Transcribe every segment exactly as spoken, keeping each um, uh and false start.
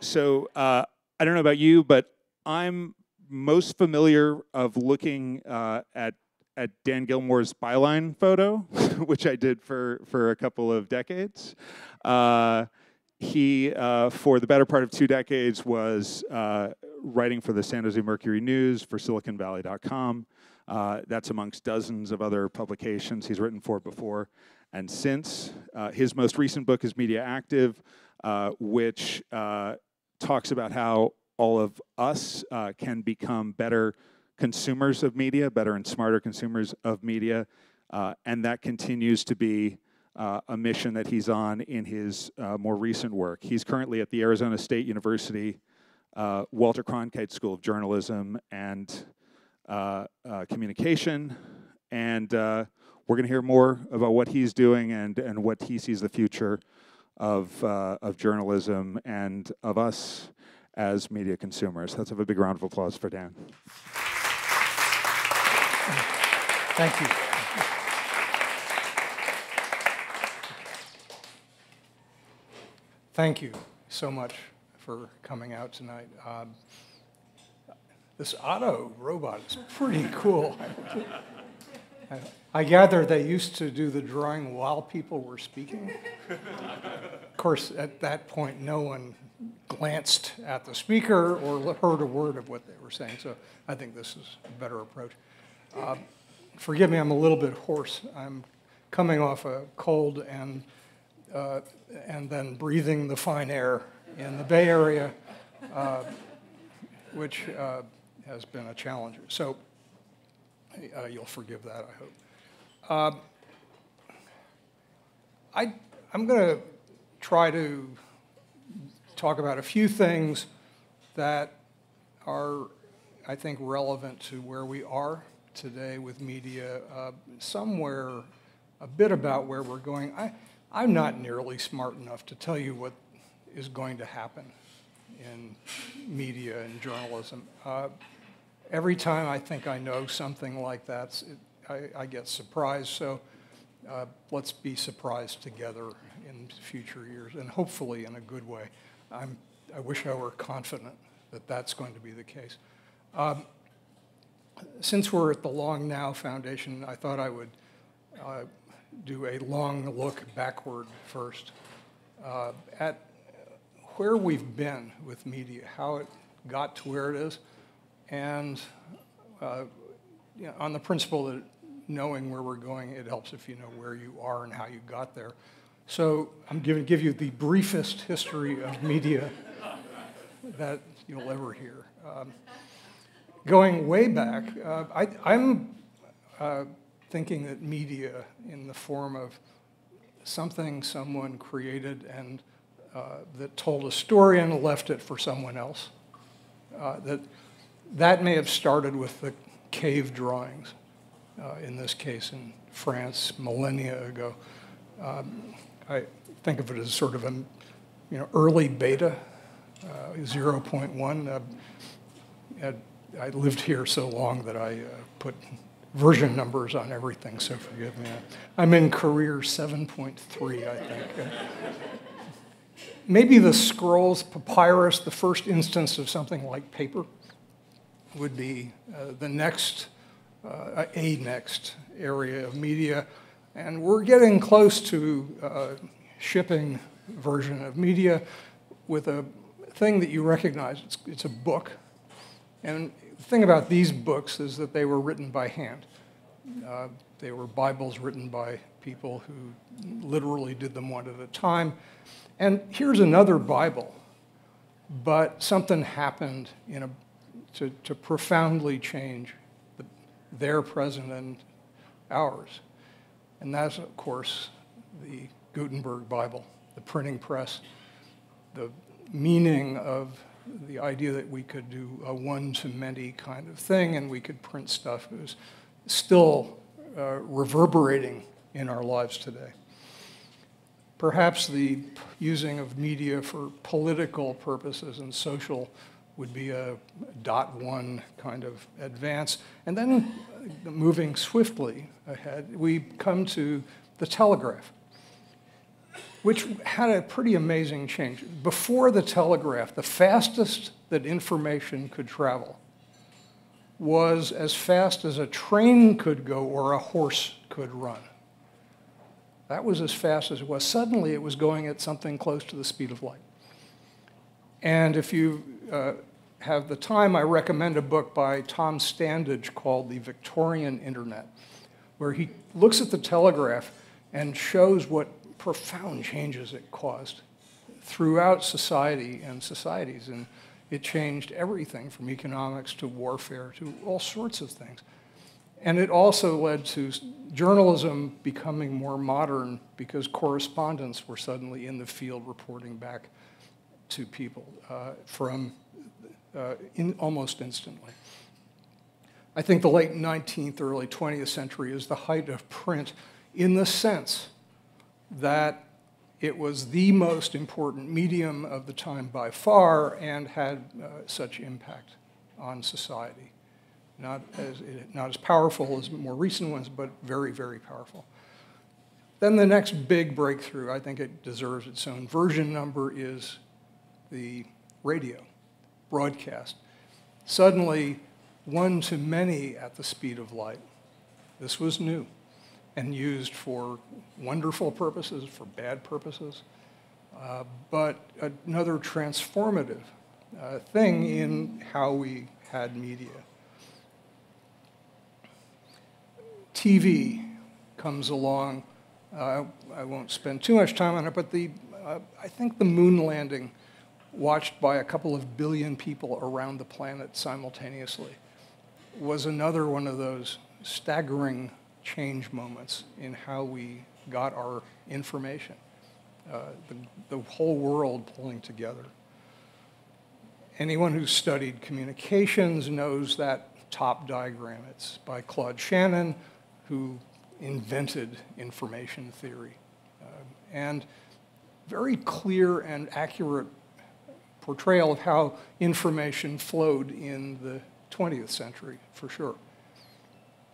So uh, I don't know about you, but I'm most familiar of looking uh, at at Dan Gillmor's byline photo, which I did for for a couple of decades. Uh, he, uh, for the better part of two decades, was uh, writing for the San Jose Mercury News, for silicon valley dot com. Uh, that's amongst dozens of other publications he's written for before and since. Uh, his most recent book is Media Active, uh, which uh, talks about how all of us uh, can become better consumers of media, better and smarter consumers of media, uh, and that continues to be uh, a mission that he's on in his uh, more recent work. He's currently at the Arizona State University uh, Walter Cronkite School of Journalism and uh, uh, Communication, and uh, we're going to hear more about what he's doing and, and what he sees the future of, uh, of journalism and of us as media consumers. Let's have a big round of applause for Dan. Thank you. Thank you so much for coming out tonight. Uh, this auto robot is pretty cool. I gather they used to do the drawing while people were speaking. Of course, at that point, no one glanced at the speaker or heard a word of what they were saying, so I think this is a better approach. Uh, forgive me, I'm a little bit hoarse. I'm coming off a cold and, uh, and then breathing the fine air in the Bay Area, uh, which uh, has been a challenge. So uh, you'll forgive that, I hope. Uh, I, I'm going to try to talk about a few things that are, I think, relevant to where we are today with media, uh, somewhere a bit about where we're going. I, I'm not nearly smart enough to tell you what is going to happen in media and journalism. Uh, every time I think I know something like that, it, I, I get surprised. So uh, let's be surprised together in future years, and hopefully in a good way. I'm, I wish I were confident that that's going to be the case. Um, since we're at the Long Now Foundation, I thought I would uh, do a long look backward first uh, at where we've been with media, how it got to where it is, and uh, you know, on the principle that knowing where we're going, it helps if you know where you are and how you got there. So I'm going to give you the briefest history of media that you'll ever hear. Um, going way back, uh, I, I'm uh, thinking that media in the form of something someone created and uh, that told a story and left it for someone else, uh, that that may have started with the cave drawings, uh, in this case in France millennia ago. Um, I think of it as sort of an you know, early beta, uh, zero point one. Uh, had, I lived here so long that I uh, put version numbers on everything, so forgive me. I'm in career seven point three, I think. Uh, maybe the scrolls, papyrus, the first instance of something like paper, would be uh, the next, uh, a next area of media. And we're getting close to uh, shipping version of media with a thing that you recognize. It's, it's a book. And the thing about these books is that they were written by hand. Uh, they were Bibles written by people who literally did them one at a time. And here's another Bible, but something happened in a, to, to profoundly change the, their present and ours. And that's, of course, the Gutenberg Bible, the printing press, the meaning of the idea that we could do a one-to-many kind of thing and we could print stuff is still uh, reverberating in our lives today. Perhaps the using of media for political purposes and social would be a dot one kind of advance. And then uh, moving swiftly ahead, we come to the telegraph. which had a pretty amazing change. Before the telegraph, the fastest that information could travel was as fast as a train could go or a horse could run. That was as fast as it was. Suddenly, it was going at something close to the speed of light. And if you uh, have the time, I recommend a book by Tom Standage called The Victorian Internet, where he looks at the telegraph and shows what profound changes it caused throughout society and societies. And it changed everything from economics to warfare to all sorts of things. And it also led to journalism becoming more modern because correspondents were suddenly in the field reporting back to people uh, from uh, in almost instantly. I think the late nineteenth, early twentieth century is the height of print in the sense that it was the most important medium of the time by far and had uh, such impact on society. Not as, not as powerful as more recent ones, but very, very powerful. Then the next big breakthrough, I think it deserves its own version number, is the radio, broadcast. Suddenly, one to many at the speed of light. This was new and used for wonderful purposes, for bad purposes, uh, but another transformative uh, thing in how we had media. T V comes along. Uh, I won't spend too much time on it, but the, uh, I think the moon landing watched by a couple of billion people around the planet simultaneously was another one of those staggering change moments in how we got our information, uh, the, the whole world pulling together. Anyone who's studied communications knows that top diagram. It's by Claude Shannon, who invented information theory. Uh, and very clear and accurate portrayal of how information flowed in the twentieth century, for sure.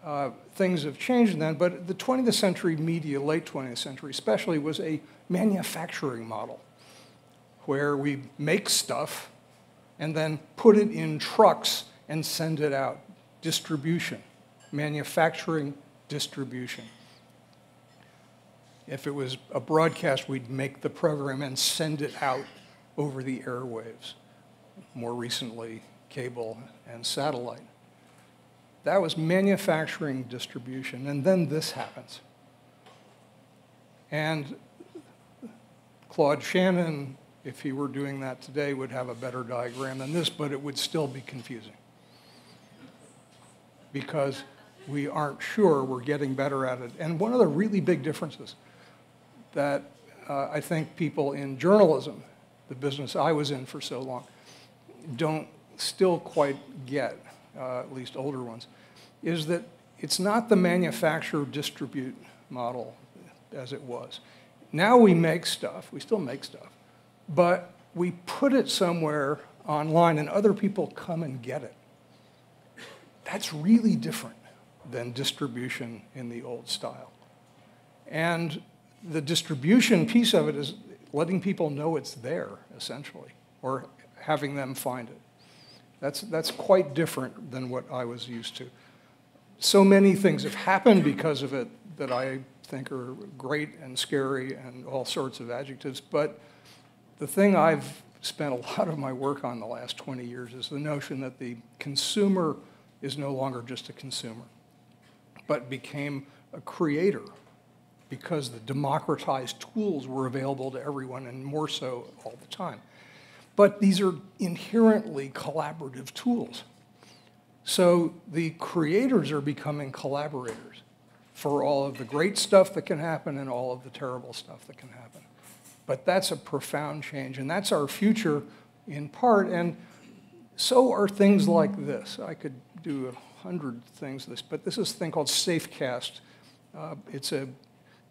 Uh, things have changed then, but the twentieth century media, late twentieth century especially, was a manufacturing model where we make stuff and then put it in trucks and send it out. Distribution, manufacturing, distribution. If it was a broadcast, we'd make the program and send it out over the airwaves. More recently, cable and satellite. That was manufacturing, distribution, and then this happens. And Claude Shannon, if he were doing that today, would have a better diagram than this, but it would still be confusing, because we aren't sure. We're getting better at it. And one of the really big differences that uh, I think people in journalism, the business I was in for so long, don't still quite get, uh, at least older ones, is that it's not the manufacture-distribute model as it was. Now we make stuff. We still make stuff. But we put it somewhere online, and other people come and get it. That's really different than distribution in the old style. And the distribution piece of it is letting people know it's there, essentially, or having them find it. That's, that's quite different than what I was used to. So many things have happened because of it that I think are great and scary and all sorts of adjectives. But the thing I've spent a lot of my work on the last twenty years is the notion that the consumer is no longer just a consumer, but became a creator because the democratized tools were available to everyone and more so all the time. But these are inherently collaborative tools. So the creators are becoming collaborators for all of the great stuff that can happen and all of the terrible stuff that can happen. But that's a profound change, and that's our future in part. And so are things like this. I could do a hundred things this, but this is a thing called SafeCast. Uh, it's a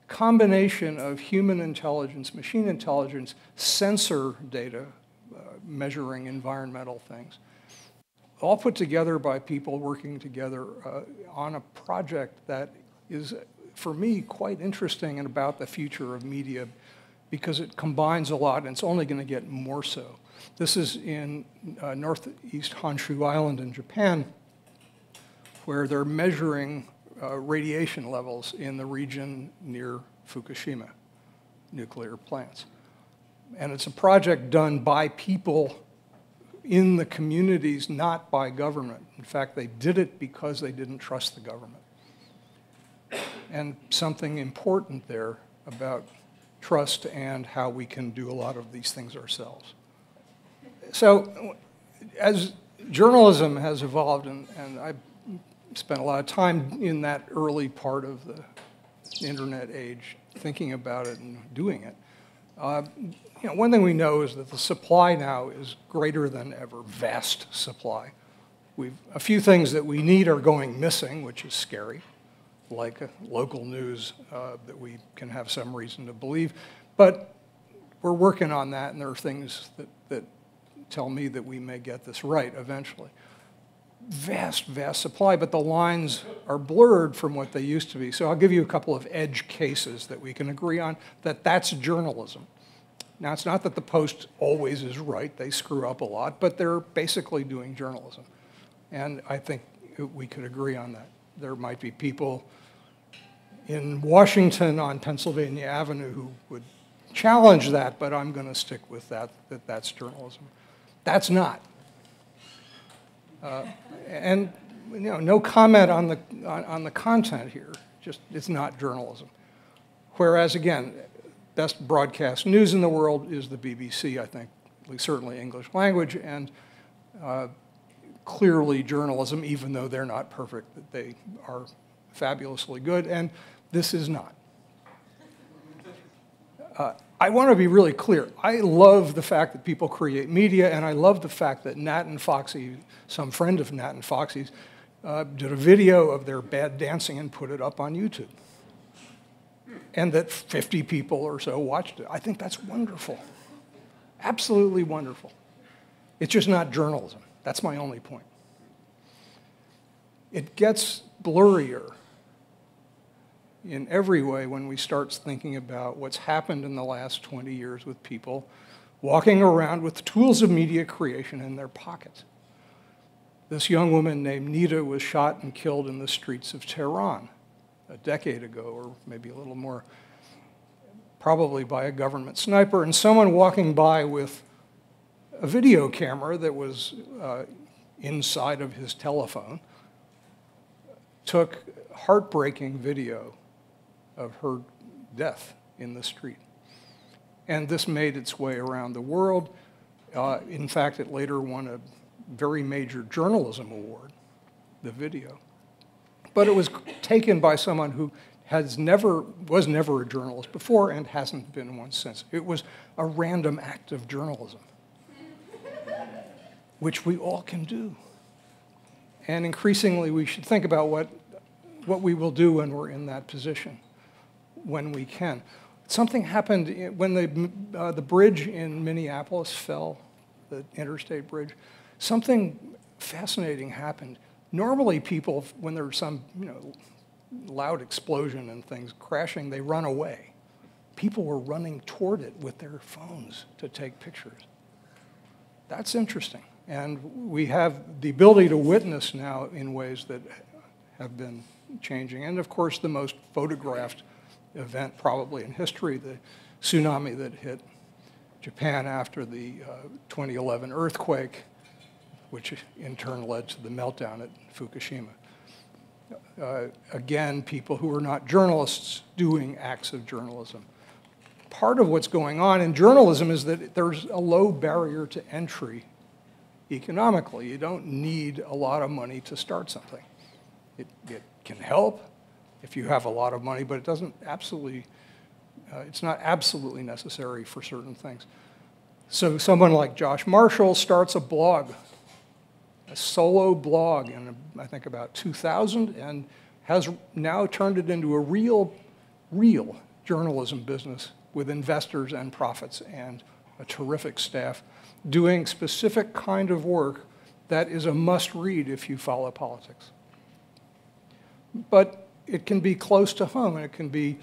combination of human intelligence, machine intelligence, sensor data, uh, measuring environmental things, all put together by people working together uh, on a project that is, for me, quite interesting and about the future of media because it combines a lot, and it's only going to get more so. This is in uh, northeast Honshu Island in Japan, where they're measuring uh, radiation levels in the region near Fukushima nuclear plants. And it's a project done by people in the communities, not by government. In fact, they did it because they didn't trust the government. And something important there about trust and how we can do a lot of these things ourselves. So as journalism has evolved, and, and I spent a lot of time in that early part of the internet age thinking about it and doing it, uh, you know, one thing we know is that the supply now is greater than ever, vast supply. We've, a few things that we need are going missing, which is scary, like local news uh, that we can have some reason to believe. But we're working on that, and there are things that, that tell me that we may get this right eventually. Vast, vast supply, but the lines are blurred from what they used to be. So I'll give you a couple of edge cases that we can agree on, that that's journalism. Now, it's not that the Post always is right. They screw up a lot, but they're basically doing journalism. And I think we could agree on that. There might be people in Washington on Pennsylvania Avenue who would challenge that, but I'm going to stick with that, that that's journalism. That's not. Uh, and you know, no comment on the, on, on the content here, just it's not journalism. Whereas, again, best broadcast news in the world is the B B C, I think, at least certainly English language, and uh, clearly journalism, even though they're not perfect, they are fabulously good, and this is not. Uh, I want to be really clear. I love the fact that people create media, and I love the fact that Nat and Foxy, some friend of Nat and Foxy's, uh, did a video of their bad dancing and put it up on YouTube. And that fifty people or so watched it. I think that's wonderful. Absolutely wonderful. It's just not journalism. That's my only point. It gets blurrier in every way when we start thinking about what's happened in the last twenty years with people walking around with tools of media creation in their pockets. This young woman named Neda was shot and killed in the streets of Tehran a decade ago, or maybe a little more, probably by a government sniper, and someone walking by with a video camera that was uh, inside of his telephone took heartbreaking video of her death in the street. And this made its way around the world. Uh, in fact, it later won a very major journalism award, the video. But it was taken by someone who has never, was never a journalist before and hasn't been one since. It was a random act of journalism, which we all can do. And increasingly, we should think about what, what we will do when we're in that position, when we can. Something happened when the, uh, the bridge in Minneapolis fell, the interstate bridge. Something fascinating happened. Normally, people, when there's some you know, loud explosion and things crashing, they run away. People were running toward it with their phones to take pictures. That's interesting. And we have the ability to witness now in ways that have been changing. And of course, the most photographed event probably in history, the tsunami that hit Japan after the uh, twenty eleven earthquake, which in turn led to the meltdown at Fukushima. Uh, again, people who are not journalists doing acts of journalism. Part of what's going on in journalism is that there's a low barrier to entry economically. You don't need a lot of money to start something. It, it can help if you have a lot of money, but it doesn't absolutely, uh, it's not absolutely necessary for certain things. So someone like Josh Marshall starts a blog, a solo blog in, I think, about two thousand, and has now turned it into a real, real journalism business with investors and profits and a terrific staff, doing specific kind of work that is a must-read if you follow politics. But it can be close to home, and it can be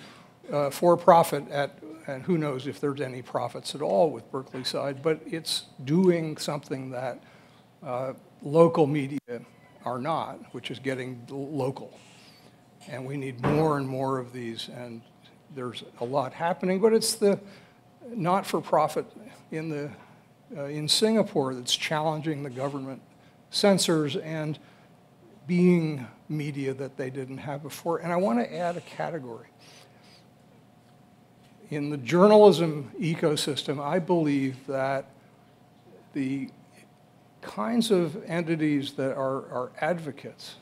uh, for profit at and who knows if there's any profits at all with Berkeleyside, but it's doing something that uh, local media are not, which is getting local. And we need more and more of these, and there's a lot happening, but it's the not-for-profit in, the, uh, in Singapore that's challenging the government censors and being media that they didn't have before. And I want to add a category. In the journalism ecosystem, I believe that the kinds of entities that are, are advocates,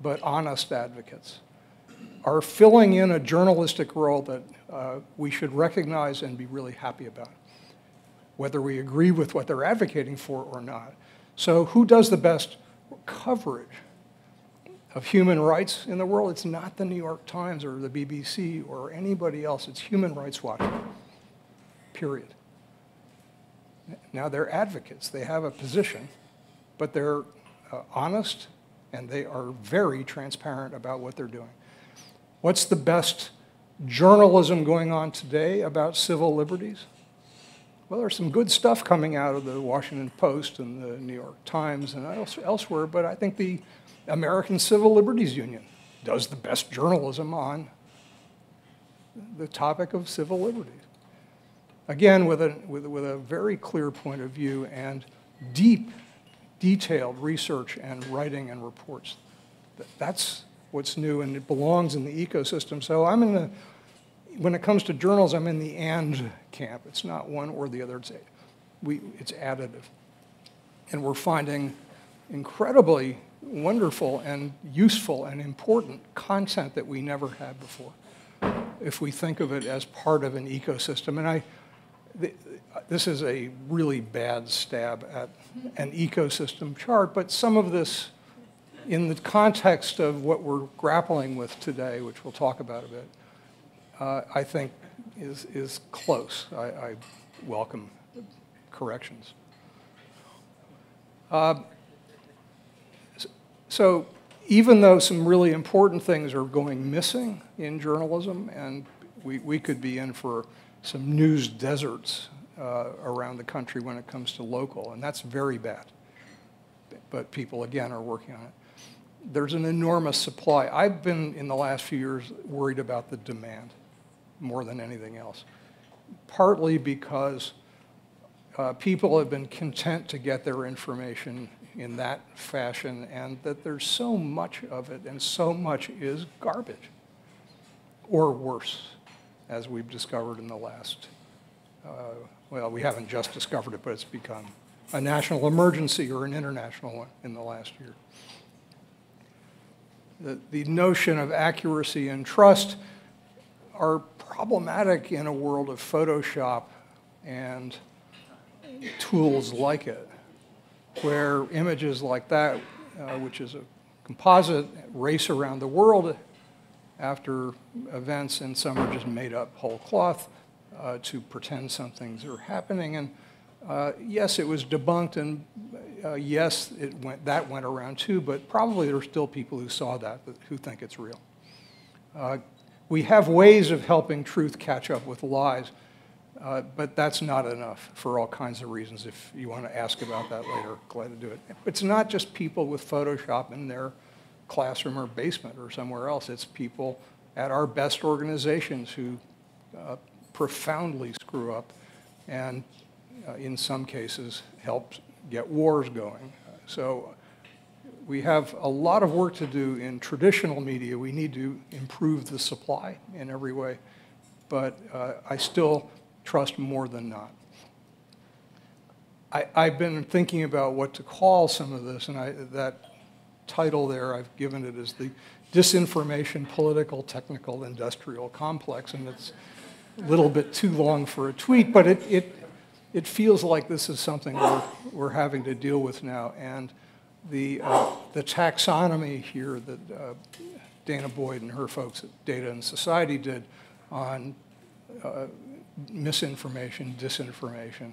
but honest advocates, are filling in a journalistic role that uh, we should recognize and be really happy about, whether we agree with what they're advocating for or not. So who does the best coverage of human rights in the world? It's not the New York Times or the B B C or anybody else. It's Human Rights Watch, period. Now, they're advocates. They have a position, but they're uh, honest, and they are very transparent about what they're doing. What's the best journalism going on today about civil liberties? Well, there's some good stuff coming out of the Washington Post and the New York Times and elsewhere, but I think the American Civil Liberties Union does the best journalism on the topic of civil liberties. Again, with a, with, with a very clear point of view and deep, detailed research and writing and reports. That's what's new, and it belongs in the ecosystem. So I'm in the, when it comes to journals, I'm in the and camp. It's not one or the other. It's, we, it's additive. And we're finding incredibly wonderful and useful and important content that we never had before, if we think of it as part of an ecosystem. And I, th this is a really bad stab at an ecosystem chart, but some of this, in the context of what we're grappling with today, which we'll talk about a bit, uh, I think is, is close. I, I welcome corrections. Uh, So even though some really important things are going missing in journalism, and we, we could be in for some news deserts uh, around the country when it comes to local, and that's very bad. But people, again, are working on it. There's an enormous supply. I've been, in the last few years, worried about the demand more than anything else, partly because uh, people have been content to get their information in that fashion, and that there's so much of it, and so much is garbage, or worse, as we've discovered in the last, uh, well, we haven't just discovered it, but it's become a national emergency or an international one in the last year. The, the notion of accuracy and trust are problematic in a world of Photoshop and tools like it, where images like that, uh, which is a composite, race around the world after events, and some are just made up whole cloth uh, to pretend some things are happening. And uh, yes, it was debunked, and uh, yes, it went, that went around too, but probably there are still people who saw that, but who think it's real. Uh, we have ways of helping truth catch up with lies. Uh, but that's not enough for all kinds of reasons. If you want to ask about that later, glad to do it. It's not just people with Photoshop in their classroom or basement or somewhere else. It's people at our best organizations who uh, profoundly screw up and, uh, in some cases, help get wars going. So we have a lot of work to do in traditional media. We need to improve the supply in every way. But uh, I still trust more than not. I, I've been thinking about what to call some of this, and I, that title there I've given it is the Disinformation Political Technical Industrial Complex, and it's a little bit too long for a tweet, but it, it, it feels like this is something we're, we're having to deal with now. And the, uh, the taxonomy here that uh, Dana Boyd and her folks at Data and Society did on uh, misinformation, disinformation,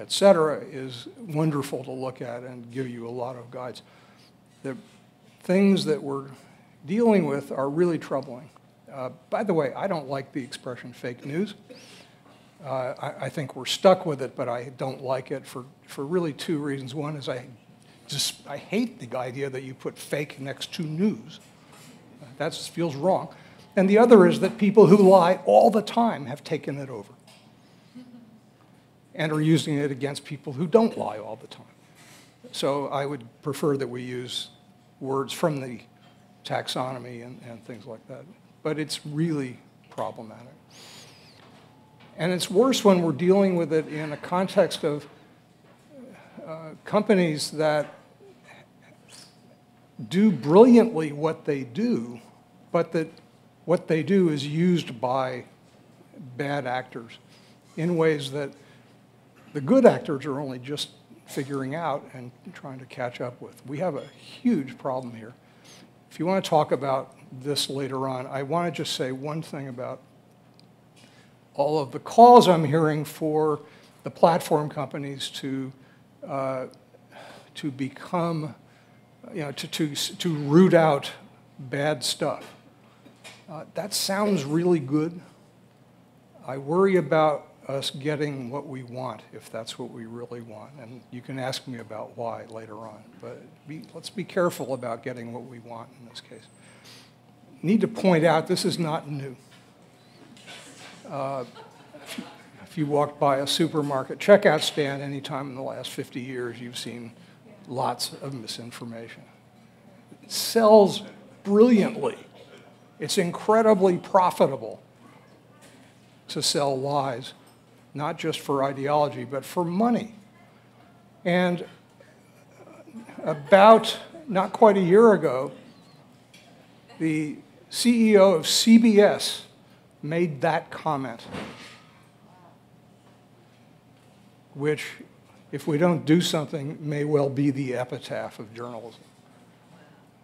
et cetera, is wonderful to look at and give you a lot of guides. The things that we're dealing with are really troubling. Uh, by the way, I don't like the expression fake news. Uh, I, I think we're stuck with it, but I don't like it for, for really two reasons. One is I just I hate the idea that you put fake next to news. Uh, that feels wrong. And the other is that people who lie all the time have taken it over and are using it against people who don't lie all the time. So I would prefer that we use words from the taxonomy and, and things like that. But it's really problematic. And it's worse when we're dealing with it in a context of uh, companies that do brilliantly what they do, but that what they do is used by bad actors in ways that the good actors are only just figuring out and trying to catch up with. We have a huge problem here. If you want to talk about this later on, I want to just say one thing about all of the calls I'm hearing for the platform companies to uh, to become, you know, to to to root out bad stuff. Uh, that sounds really good. I worry about us getting what we want, if that's what we really want, and you can ask me about why later on. But be, let's be careful about getting what we want in this case. Need to point out this is not new. Uh, if you walked by a supermarket checkout stand any time in the last fifty years, you've seen lots of misinformation. It sells brilliantly. It's incredibly profitable to sell lies, not just for ideology, but for money. And about not quite a year ago, the C E O of C B S made that comment, which, if we don't do something, may well be the epitaph of journalism.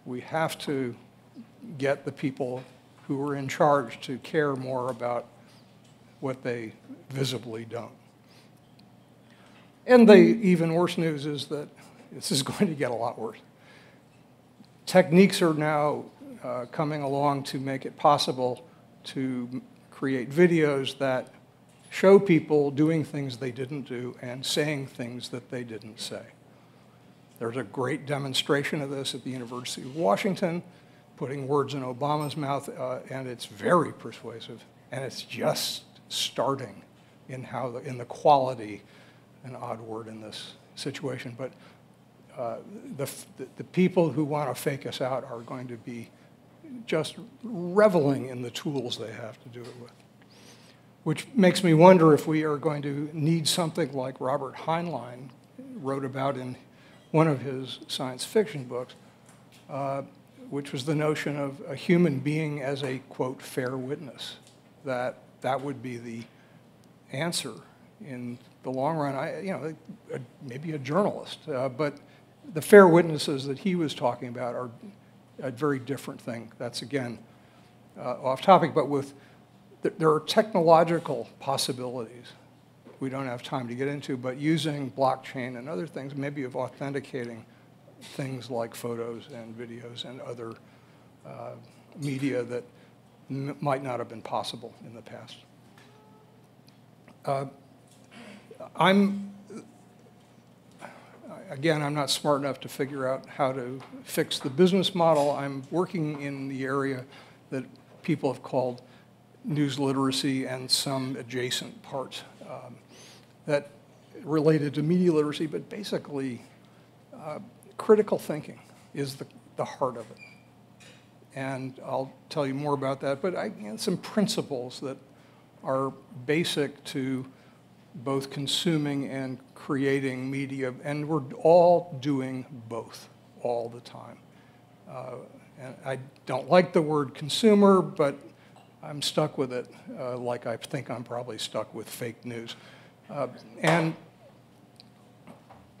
We have to get the people who are in charge to care more about what they visibly don't. And the even worse news is that this is going to get a lot worse. Techniques are now uh, coming along to make it possible to create videos that show people doing things they didn't do and saying things that they didn't say. There's a great demonstration of this at the University of Washington, putting words in Obama's mouth, uh, and it's very persuasive, and it's just starting in how the, in the quality, an odd word in this situation, but uh, the, the people who want to fake us out are going to be just reveling in the tools they have to do it with. Which makes me wonder if we are going to need something like Robert Heinlein wrote about in one of his science fiction books, uh, which was the notion of a human being as a, quote, fair witness. That that would be the answer in the long run. I, you know, a, maybe a journalist, uh, but the fair witnesses that he was talking about are a very different thing. That's, again, uh, off topic, but with th there are technological possibilities we don't have time to get into, but using blockchain and other things, maybe of authenticating things like photos and videos and other uh, media that might not have been possible in the past. Uh, I'm, again, I'm not smart enough to figure out how to fix the business model. I'm working in the area that people have called news literacy and some adjacent parts um, that related to media literacy, but basically uh, critical thinking is the, the heart of it. And I'll tell you more about that, but I, you know, some principles that are basic to both consuming and creating media, and we're all doing both all the time. Uh, and I don't like the word consumer, but I'm stuck with it, uh, like I think I'm probably stuck with fake news. Uh, and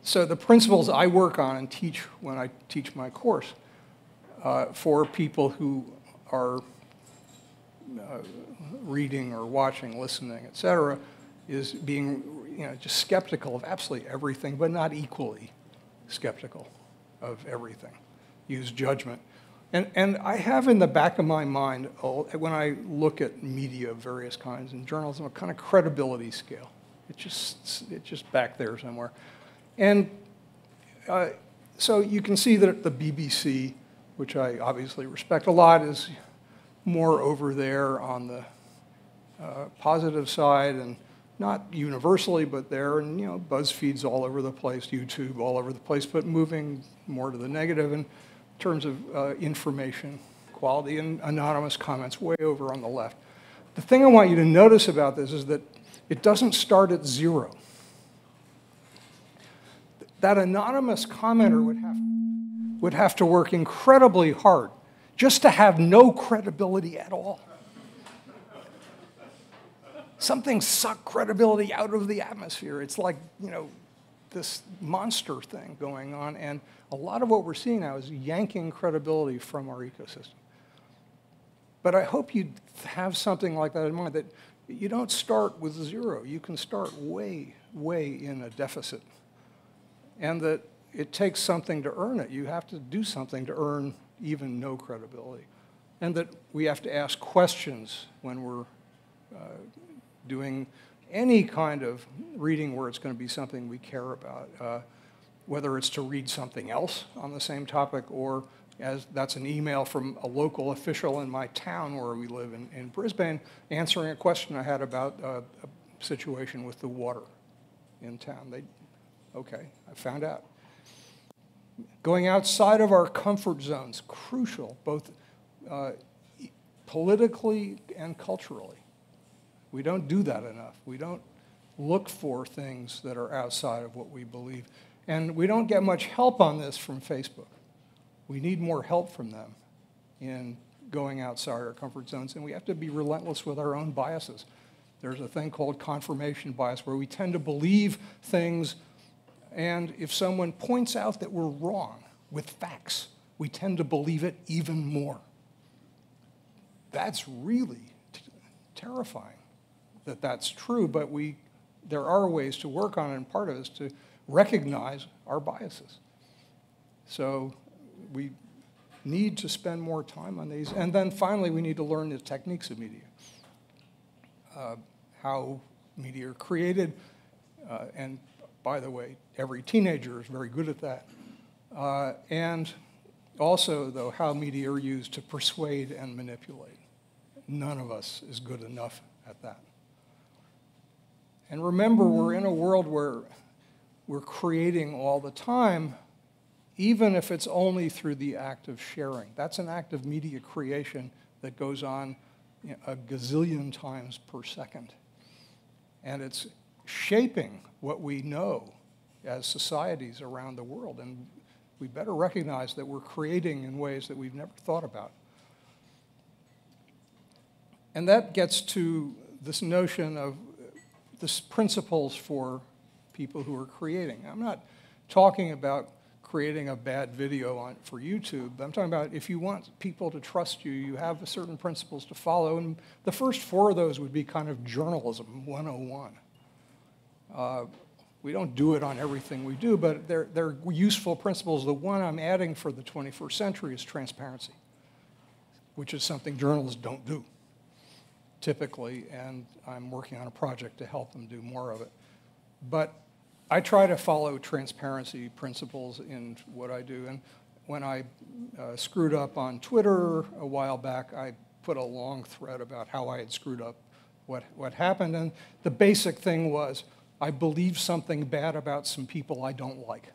so the principles I work on and teach when I teach my course Uh, for people who are uh, reading or watching, listening, et cetera, is being, you know, just skeptical of absolutely everything, but not equally skeptical of everything. Use judgment. And, and I have in the back of my mind, when I look at media of various kinds and journalism, a kind of credibility scale. It's just, it's just back there somewhere. And uh, so you can see that the B B C, which I obviously respect a lot, is more over there on the uh, positive side, and not universally, but there. And you know, BuzzFeed's all over the place, YouTube all over the place, but moving more to the negative in terms of uh, information quality, and anonymous comments way over on the left. The thing I want you to notice about this is that it doesn't start at zero. That anonymous commenter would have, would have to work incredibly hard just to have no credibility at all. Something sucked credibility out of the atmosphere. It's like, you know, this monster thing going on. And a lot of what we're seeing now is yanking credibility from our ecosystem. But I hope you have something like that in mind, that you don't start with zero. You can start way, way in a deficit. And that it takes something to earn it. You have to do something to earn even no credibility. And that we have to ask questions when we're uh, doing any kind of reading where it's going to be something we care about, uh, whether it's to read something else on the same topic, or as that's an email from a local official in my town where we live in, in Brisbane, answering a question I had about uh, a situation with the water in town. They, okay, I found out. Going outside of our comfort zones, crucial, both uh, politically and culturally. We don't do that enough. We don't look for things that are outside of what we believe. And we don't get much help on this from Facebook. We need more help from them in going outside our comfort zones. And we have to be relentless with our own biases. There's a thing called confirmation bias, where we tend to believe things. And if someone points out that we're wrong with facts, we tend to believe it even more. That's really terrifying that that's true, but we, there are ways to work on it, and part of it is to recognize our biases. So we need to spend more time on these. And then finally, we need to learn the techniques of media, uh, how media are created. Uh, and by the way, every teenager is very good at that. Uh, and also, though, how media are used to persuade and manipulate. None of us is good enough at that. And remember, we're in a world where we're creating all the time, even if it's only through the act of sharing. That's an act of media creation that goes on you know, a gazillion times per second. And it's shaping what we know as societies around the world. And we better recognize that we're creating in ways that we've never thought about. And that gets to this notion of this principles for people who are creating. I'm not talking about creating a bad video on, for YouTube. I'm talking about if you want people to trust you, you have certain principles to follow. And the first four of those would be kind of journalism one oh one. Uh, we don't do it on everything we do, but they're, they're useful principles. The one I'm adding for the twenty-first century is transparency, which is something journalists don't do. Typically, and I'm working on a project to help them do more of it. But I try to follow transparency principles in what I do. And when I uh, screwed up on Twitter a while back, I put a long thread about how I had screwed up, what, what happened. And the basic thing was, I believe something bad about some people I don't like.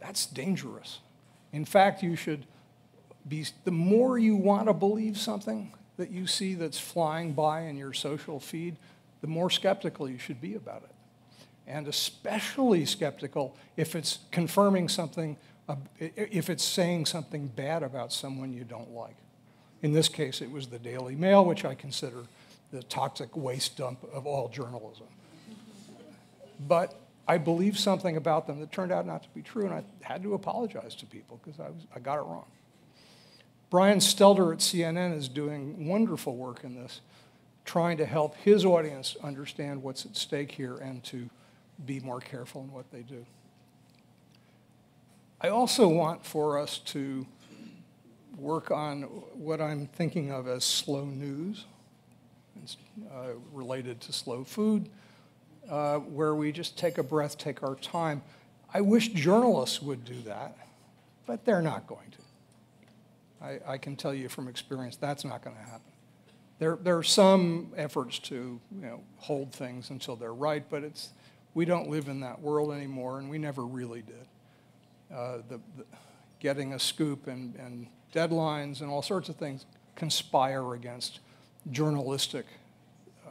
That's dangerous. In fact, you should Be, the more you want to believe something that you see that's flying by in your social feed, the more skeptical you should be about it. And especially skeptical if it's confirming something, uh, if it's saying something bad about someone you don't like. In this case, it was the Daily Mail, which I consider the toxic waste dump of all journalism. But I believed something about them that turned out not to be true, and I had to apologize to people because I, was, I got it wrong. Brian Stelter at C N N is doing wonderful work in this, trying to help his audience understand what's at stake here and to be more careful in what they do. I also want for us to work on what I'm thinking of as slow news, uh, related to slow food, uh, where we just take a breath, take our time. I wish journalists would do that, but they're not going to. I, I can tell you from experience that's not going to happen. There, there are some efforts to you know, hold things until they're right, but it's, we don't live in that world anymore, and we never really did. Uh, the, the, getting a scoop and, and deadlines and all sorts of things conspire against journalistic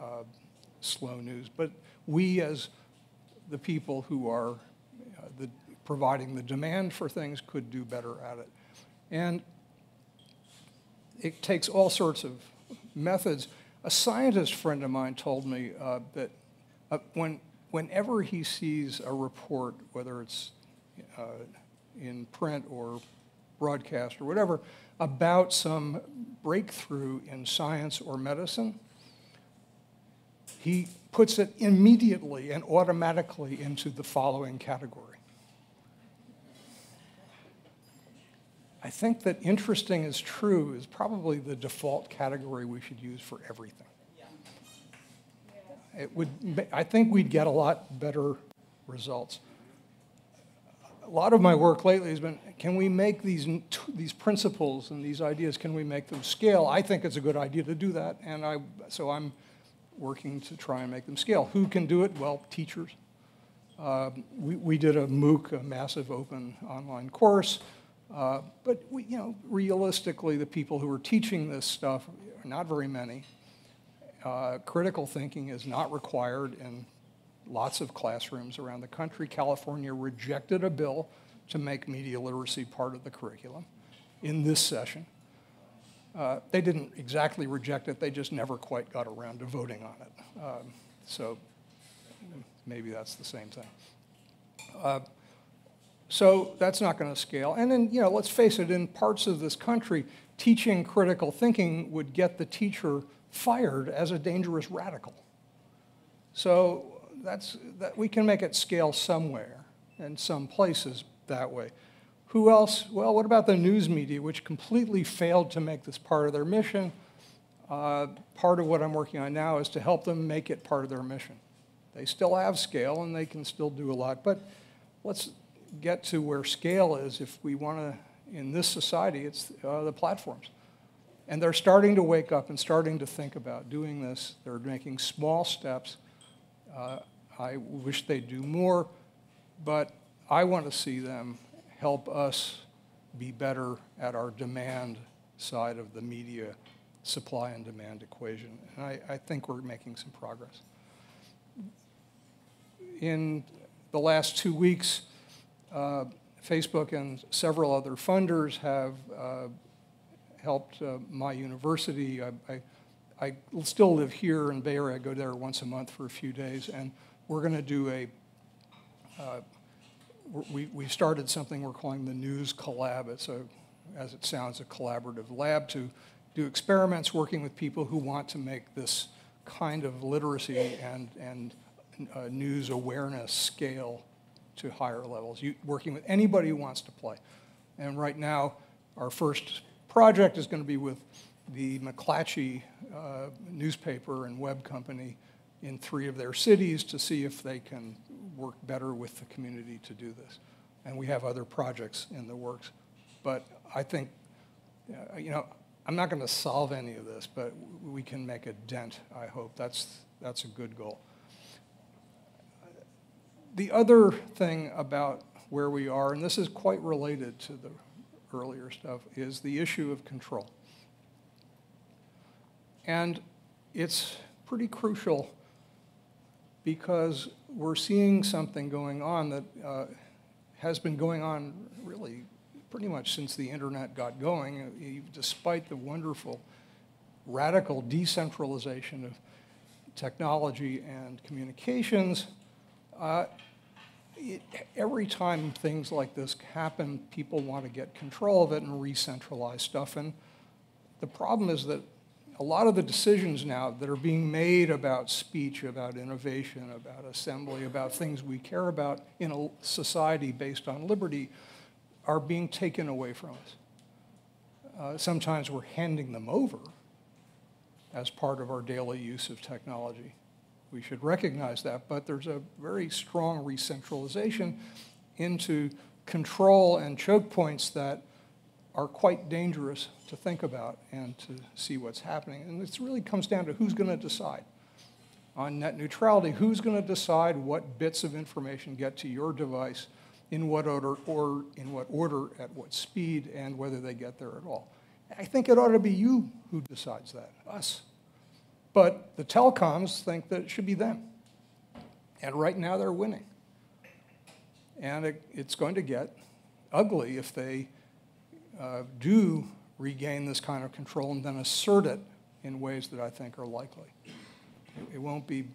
uh, slow news. But we, as the people who are uh, the, providing the demand for things, could do better at it. And it takes all sorts of methods. A scientist friend of mine told me uh, that uh, when, whenever he sees a report, whether it's uh, in print or broadcast or whatever, about some breakthrough in science or medicine, he puts it immediately and automatically into the following category. I think that interesting is true is probably the default category we should use for everything. It would, I think we'd get a lot better results. A lot of my work lately has been, can we make these, these principles and these ideas, can we make them scale? I think it's a good idea to do that, and I, so I'm working to try and make them scale. Who can do it? Well, teachers. Uh, we, we did a MOOC, a massive open online course, uh, but we, you know, realistically, the people who are teaching this stuff are not very many. Uh, critical thinking is not required in lots of classrooms around the country. California rejected a bill to make media literacy part of the curriculum in this session. Uh, they didn't exactly reject it. They just never quite got around to voting on it. Um, so maybe that's the same thing. Uh, so that's not going to scale. And then, you know, let's face it, in parts of this country, teaching critical thinking would get the teacher fired as a dangerous radical. So That's, that we can make it scale somewhere, in some places that way. Who else? Well, what about the news media, which completely failed to make this part of their mission? Uh, part of what I'm working on now is to help them make it part of their mission. They still have scale, and they can still do a lot. But let's get to where scale is if we want to, in this society, it's uh, the platforms. And they're starting to wake up and starting to think about doing this. They're making small steps. Uh, I wish they'd do more, but I want to see them help us be better at our demand side of the media supply and demand equation. And I, I think we're making some progress. In the last two weeks, uh, Facebook and several other funders have uh, helped uh, my university. I, I, I still live here in Bay Area. I go there once a month for a few days, and we're going to do a, uh, we, we started something we're calling the News Collab. It's a, as it sounds, a collaborative lab to do experiments working with people who want to make this kind of literacy and, and uh, news awareness scale to higher levels, you, working with anybody who wants to play. And right now, our first project is going to be with the McClatchy uh, newspaper and web company in three of their cities to see if they can work better with the community to do this. And we have other projects in the works. But I think, uh, you know, I'm not going to solve any of this, but we can make a dent, I hope. That's, that's a good goal. The other thing about where we are, and this is quite related to the earlier stuff, is the issue of control. And it's pretty crucial because we're seeing something going on that uh, has been going on really pretty much since the internet got going, despite the wonderful radical decentralization of technology and communications. Uh, it, every time things like this happen, people want to get control of it and re-centralize stuff. And the problem is that a lot of the decisions now that are being made about speech, about innovation, about assembly, about things we care about in a society based on liberty are being taken away from us. Uh, sometimes we're handing them over as part of our daily use of technology. We should recognize that, but there's a very strong re-centralization into control and choke points that are quite dangerous to think about and to see what's happening. And this really comes down to who's going to decide. On net neutrality, who's going to decide what bits of information get to your device, in what order, or in what order, at what speed, and whether they get there at all? I think it ought to be you who decides that, us. But the telecoms think that it should be them. And right now they're winning. And it, it's going to get ugly if they uh, do regain this kind of control and then assert it in ways that I think are likely. It won't be,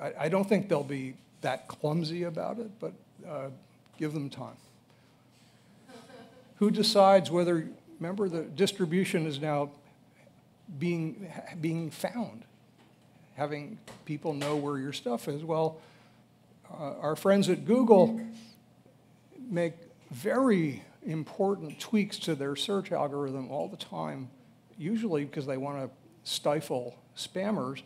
I, I don't think they'll be that clumsy about it, but uh, give them time. Who decides whether, remember, the distribution is now being, being found, having people know where your stuff is. Well, uh, our friends at Google make very important tweaks to their search algorithm all the time, usually because they want to stifle spammers,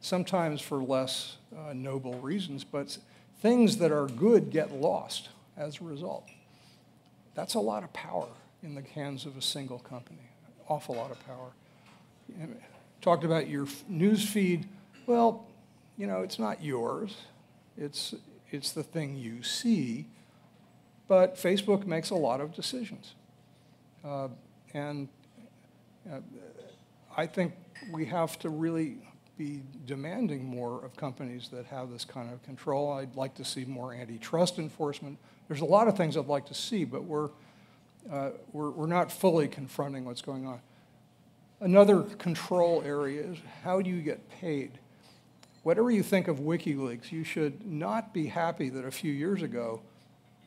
sometimes for less uh, noble reasons, but things that are good get lost as a result. That's a lot of power in the hands of a single company, an awful lot of power. And talked about your news feed. Well, you know, it's not yours. It's, it's the thing you see. But Facebook makes a lot of decisions. Uh, and uh, I think we have to really be demanding more of companies that have this kind of control. I'd like to see more antitrust enforcement. There's a lot of things I'd like to see, but we're, uh, we're, we're not fully confronting what's going on. Another control area is how do you get paid? Whatever you think of WikiLeaks, you should not be happy that a few years ago,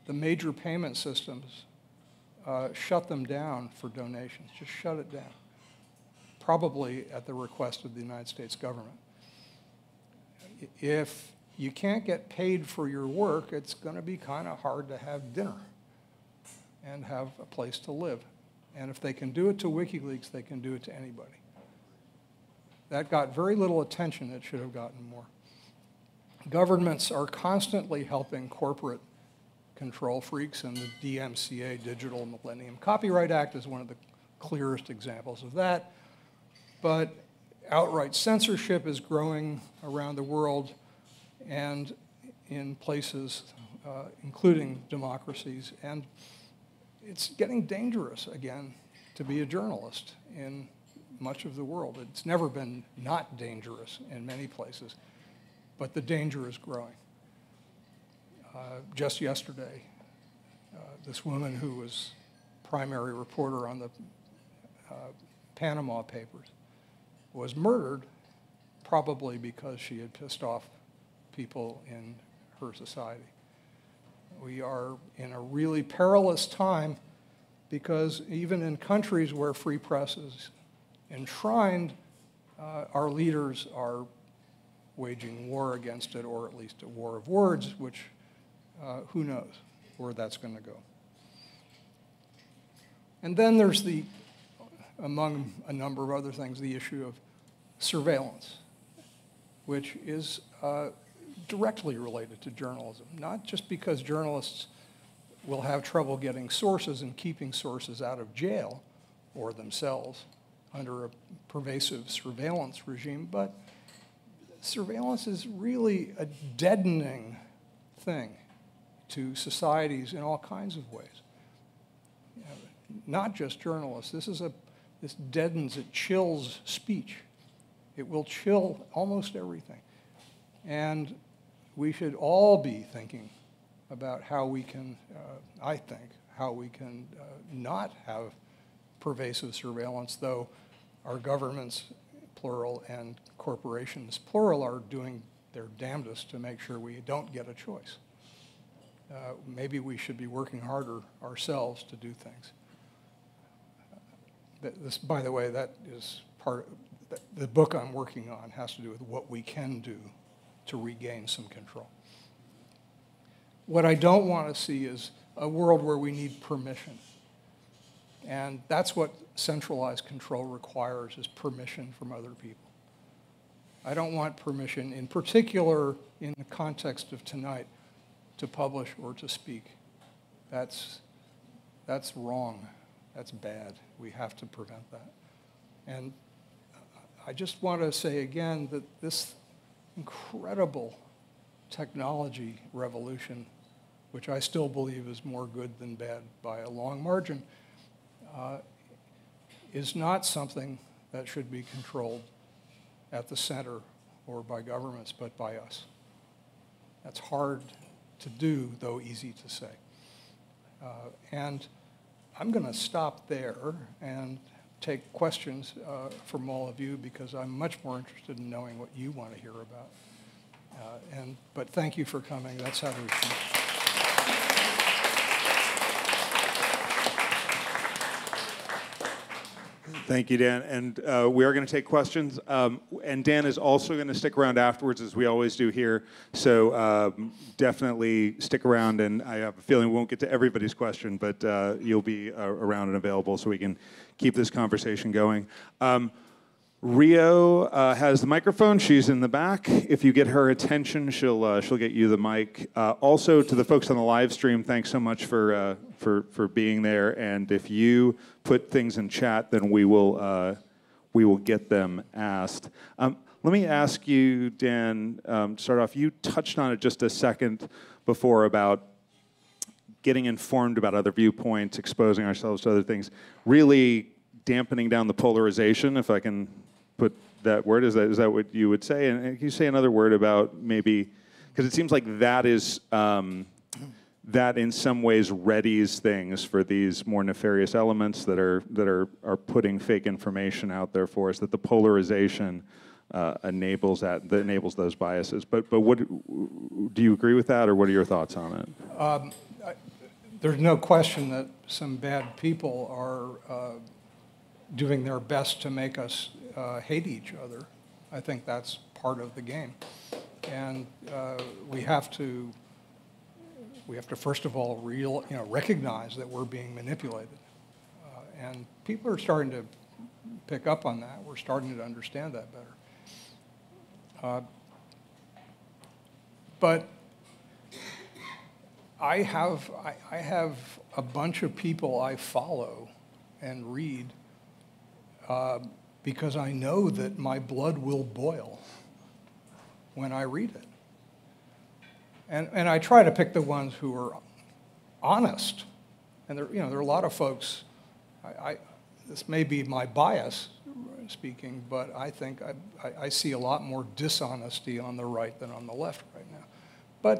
the major payment systems uh, shut them down for donations, just shut it down. Probably at the request of the United States government. If you can't get paid for your work, it's going to be kind of hard to have dinner and have a place to live. And if they can do it to WikiLeaks, they can do it to anybody. That got very little attention. It should have gotten more. Governments are constantly helping corporate control freaks, and the D M C A, Digital Millennium Copyright Act, is one of the clearest examples of that. But outright censorship is growing around the world and in places, uh, including democracies. And it's getting dangerous, again, to be a journalist in much of the world. It's never been not dangerous in many places, but the danger is growing. Uh, just yesterday, uh, this woman who was primary reporter on the uh, Panama Papers was murdered, probably because she had pissed off people in her society. We are in a really perilous time because even in countries where free press is enshrined, uh, our leaders are waging war against it, or at least a war of words, which uh, who knows where that's going to go. And then there's the, among a number of other things, the issue of surveillance, which is uh, directly related to journalism, not just because journalists will have trouble getting sources and keeping sources out of jail or themselves under a pervasive surveillance regime, but surveillance is really a deadening thing to societies in all kinds of ways. You know, not just journalists. This is a This deadens, it chills speech. It will chill almost everything. And we should all be thinking about how we can, uh, I think, how we can uh, not have pervasive surveillance, though our governments, plural, and corporations, plural, are doing their damnedest to make sure we don't get a choice. Uh, maybe we should be working harder ourselves to do things. This, by the way, that is part of the book I'm working on, has to do with what we can do to regain some control. What I don't want to see is a world where we need permission. And that's what centralized control requires, is permission from other people. I don't want permission, in particular in the context of tonight, to publish or to speak. That's, that's wrong. That's bad. We have to prevent that. And I just want to say again that this incredible technology revolution, which I still believe is more good than bad by a long margin, uh, is not something that should be controlled at the center or by governments, but by us. That's hard to do, though easy to say. Uh, and I'm going to stop there and take questions uh, from all of you, because I'm much more interested in knowing what you want to hear about. Uh, and, but thank you for coming. That's how we finish. Thank you, Dan. And uh, we are going to take questions. Um, and Dan is also going to stick around afterwards, as we always do here. So um, definitely stick around. And I have a feeling we won't get to everybody's question, but uh, you'll be uh, around and available so we can keep this conversation going. Um, Rio uh, has the microphone. She's in the back. If you get her attention, she'll uh, she'll get you the mic. Uh, also, to the folks on the live stream, thanks so much for uh, for for being there. And if you put things in chat, then we will uh, we will get them asked. Um, let me ask you, Dan, um, to start off. You touched on it just a second before about getting informed about other viewpoints, exposing ourselves to other things, really dampening down the polarization, if I can put that word. Is that is that what you would say? And, and can you say another word about maybe, because it seems like that is um, that in some ways readies things for these more nefarious elements that are that are are putting fake information out there for us. That the polarization uh, enables that that enables those biases. But but what do you agree with that, or what are your thoughts on it? Um, I, there's no question that some bad people are. Uh, doing their best to make us uh, hate each other. I think that's part of the game. And uh, we have to, we have to first of all real, you know, recognize that we're being manipulated. Uh, and people are starting to pick up on that. We're starting to understand that better. Uh, but I have, I, I have a bunch of people I follow and read Uh, because I know that my blood will boil when I read it. And, and I try to pick the ones who are honest. And there, you know, there are a lot of folks, I, I, this may be my bias speaking, but I think I, I, I see a lot more dishonesty on the right than on the left right now. But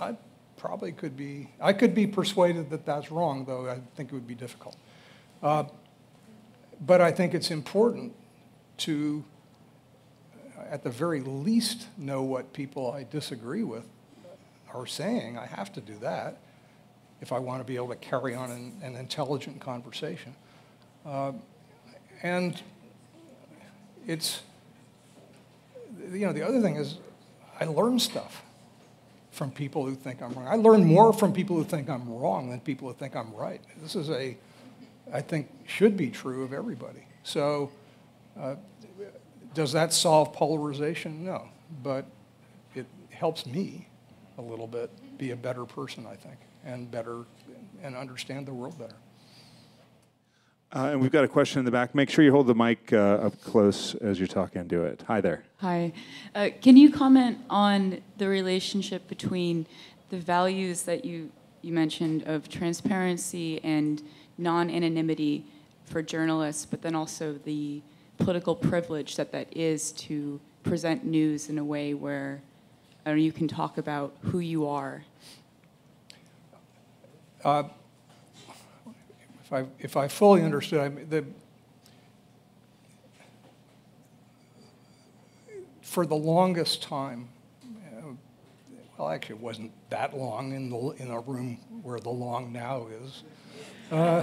I probably could be, I could be persuaded that that's wrong, though I think it would be difficult. Uh, But I think it's important to, at the very least, know what people I disagree with are saying. I have to do that if I want to be able to carry on an, an intelligent conversation. Uh, and it's, you know, the other thing is I learn stuff from people who think I'm wrong. I learn more from people who think I'm wrong than people who think I'm right. This is a, I think, should be true of everybody. So uh, does that solve polarization? No, but it helps me a little bit be a better person, I think, and better and understand the world better. Uh, and we've got a question in the back. Make sure you hold the mic uh, up close as you're talking to it. Hi there. Hi. Uh, can you comment on the relationship between the values that you, you mentioned of transparency and non-anonymity for journalists, but then also the political privilege that that is to present news in a way where I don't know, you can talk about who you are? Uh, if, I, if I fully understood, I mean, the, for the longest time, well, actually it wasn't that long in, the, in a room where the Long Now is, Uh,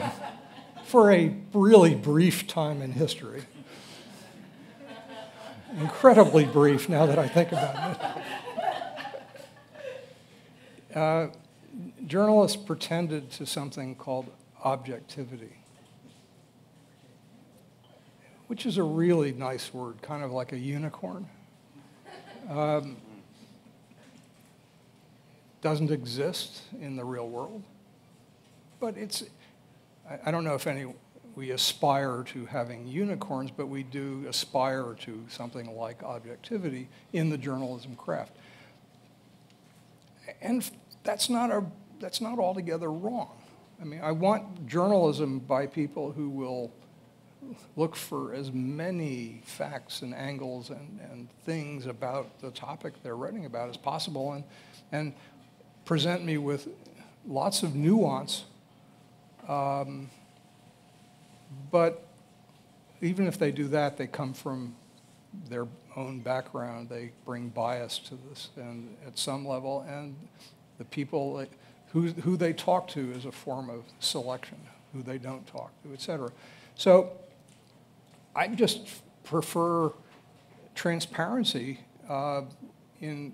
for a really brief time in history. Incredibly brief, now that I think about it. Uh, journalists pretended to something called objectivity, which is a really nice word, kind of like a unicorn. Um, doesn't exist in the real world, but it's, I, I don't know if any, we aspire to having unicorns, but we do aspire to something like objectivity in the journalism craft. And that's not, a, that's not altogether wrong. I mean, I want journalism by people who will look for as many facts and angles and, and things about the topic they're writing about as possible, and, and present me with lots of nuance. Um, But even if they do that, they come from their own background. They bring bias to this, and at some level, and the people that, who, who they talk to is a form of selection, who they don't talk to, et cetera. So I just prefer transparency uh, in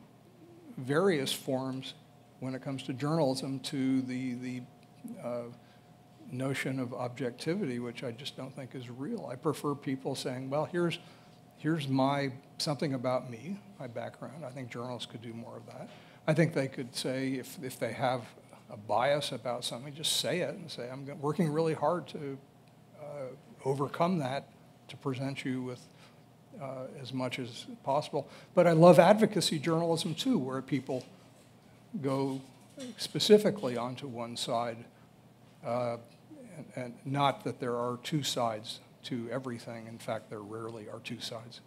various forms when it comes to journalism to the, the uh, notion of objectivity, which I just don't think is real. I prefer people saying, well, here's, here's my, something about me, my background. I think journalists could do more of that. I think they could say, if, if they have a bias about something, just say it and say, I'm working really hard to uh, overcome that, to present you with uh, as much as possible. But I love advocacy journalism too, where people go specifically onto one side, uh, And, and not that there are two sides to everything. In fact, there rarely are two sides.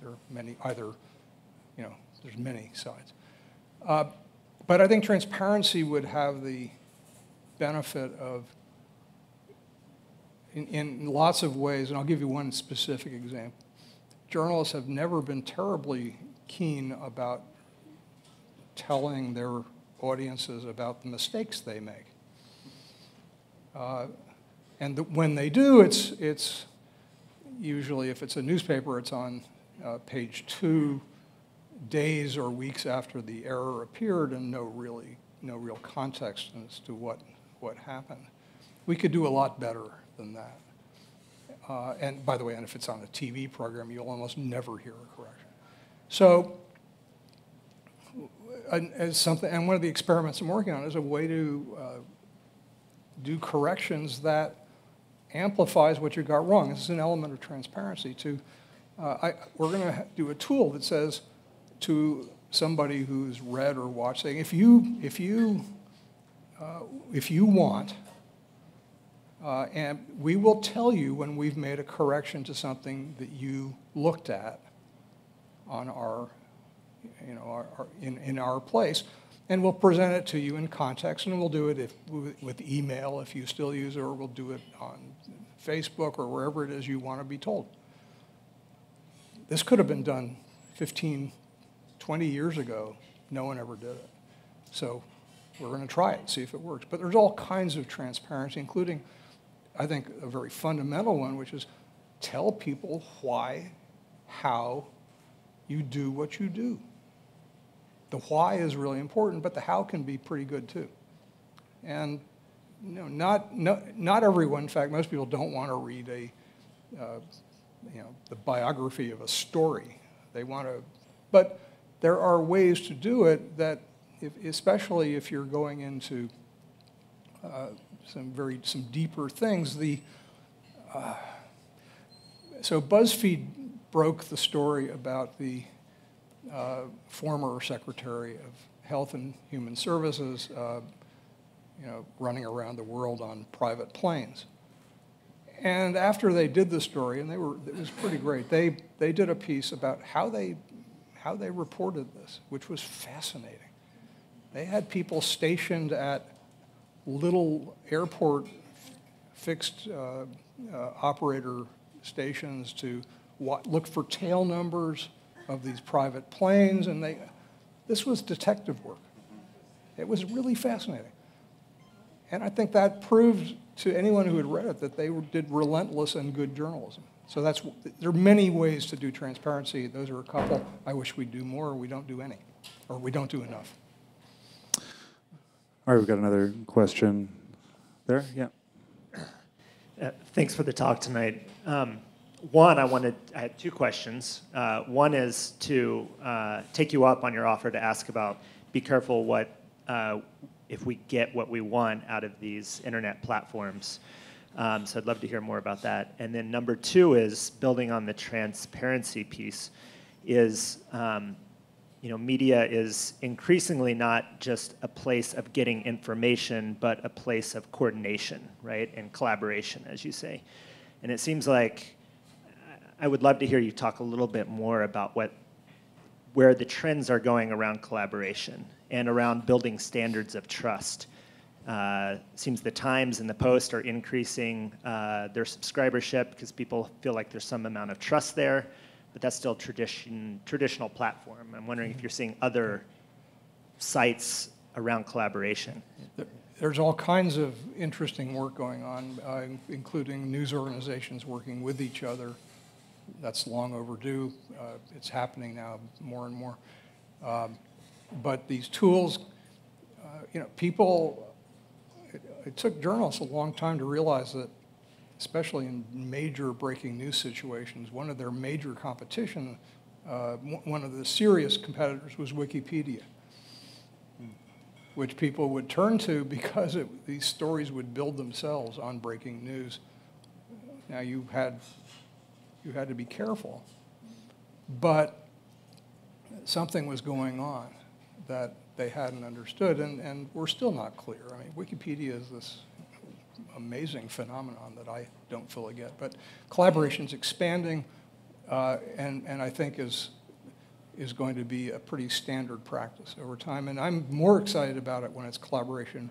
There are many, either, you know, there's many sides. Uh, but I think transparency would have the benefit of, in, in lots of ways, and I'll give you one specific example. Journalists have never been terribly keen about telling their audiences about the mistakes they make. Uh, and the, when they do, it's, it's usually, if it's a newspaper, it's on uh, page two, days or weeks after the error appeared, and no really, no real context as to what, what happened. We could do a lot better than that. Uh, and by the way, and if it's on a T V program, you'll almost never hear a correction. So, and, as something, and one of the experiments I'm working on is a way to uh, do corrections that amplifies what you got wrong. This is an element of transparency. To, uh, I, we're going to do a tool that says to somebody who's read or watched, saying, if you, if you, uh, if you want, uh, and we will tell you when we've made a correction to something that you looked at on our, you know, our, our, in, in our place. And we'll present it to you in context, and we'll do it if, with email if you still use it, or we'll do it on Facebook or wherever it is you want to be told. This could have been done fifteen, twenty years ago. No one ever did it. So we're going to try it and see if it works. But there's all kinds of transparency, including, I think, a very fundamental one, which is tell people why, how you do what you do. The why is really important, but the how can be pretty good too. And you know, not, no, not everyone, in fact, most people don't want to read a, uh, you know, the biography of a story. They want to, but there are ways to do it that, if, especially if you're going into uh, some very, some deeper things, the, uh, so BuzzFeed broke the story about the Uh, former Secretary of Health and Human Services, uh, you know, running around the world on private planes. And after they did the story, and they were, it was pretty great, they, they did a piece about how they, how they reported this, which was fascinating. They had people stationed at little airport fixed uh, uh, operator stations to look for tail numbers of these private planes, and they, this was detective work. It was really fascinating. And I think that proved to anyone who had read it that they did relentless and good journalism. So that's, there are many ways to do transparency. Those are a couple. I wish we'd do more, or we don't do any, or we don't do enough. All right, we've got another question there. Yeah. Uh, thanks for the talk tonight. Um, one, I wanted, I had two questions. Uh, one is to uh, take you up on your offer to ask about, be careful what, uh, if we get what we want out of these internet platforms. Um, so I'd love to hear more about that. And then number two is, building on the transparency piece, is, um, you know, media is increasingly not just a place of getting information, but a place of coordination, right, and collaboration, as you say. And it seems like, I would love to hear you talk a little bit more about what, where the trends are going around collaboration and around building standards of trust. Uh, seems the Times and the Post are increasing uh, their subscribership because people feel like there's some amount of trust there, but that's still tradition, traditional platform. I'm wondering if you're seeing other sites around collaboration. There's all kinds of interesting work going on, uh, including news organizations working with each other. That's long overdue. Uh, it's happening now more and more. Um, but these tools, uh, you know, people, it, it took journalists a long time to realize that, especially in major breaking news situations, one of their major competition, uh, one of the serious competitors was Wikipedia, which people would turn to because it, these stories would build themselves on breaking news. Now, you had, you had to be careful, but something was going on that they hadn't understood, and, and we're still not clear. I mean, Wikipedia is this amazing phenomenon that I don't fully get. But collaboration's expanding, uh, and, and I think is, is going to be a pretty standard practice over time. And I'm more excited about it when it's collaboration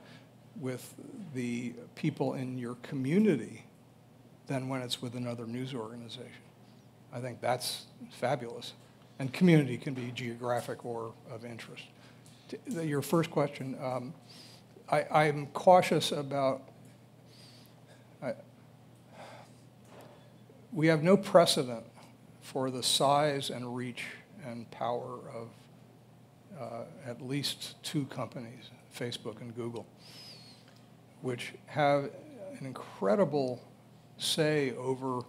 with the people in your community than when it's with another news organization. I think that's fabulous. And community can be geographic or of interest. To your first question, um, I, I'm cautious about, I, we have no precedent for the size and reach and power of uh, at least two companies, Facebook and Google, which have an incredible say over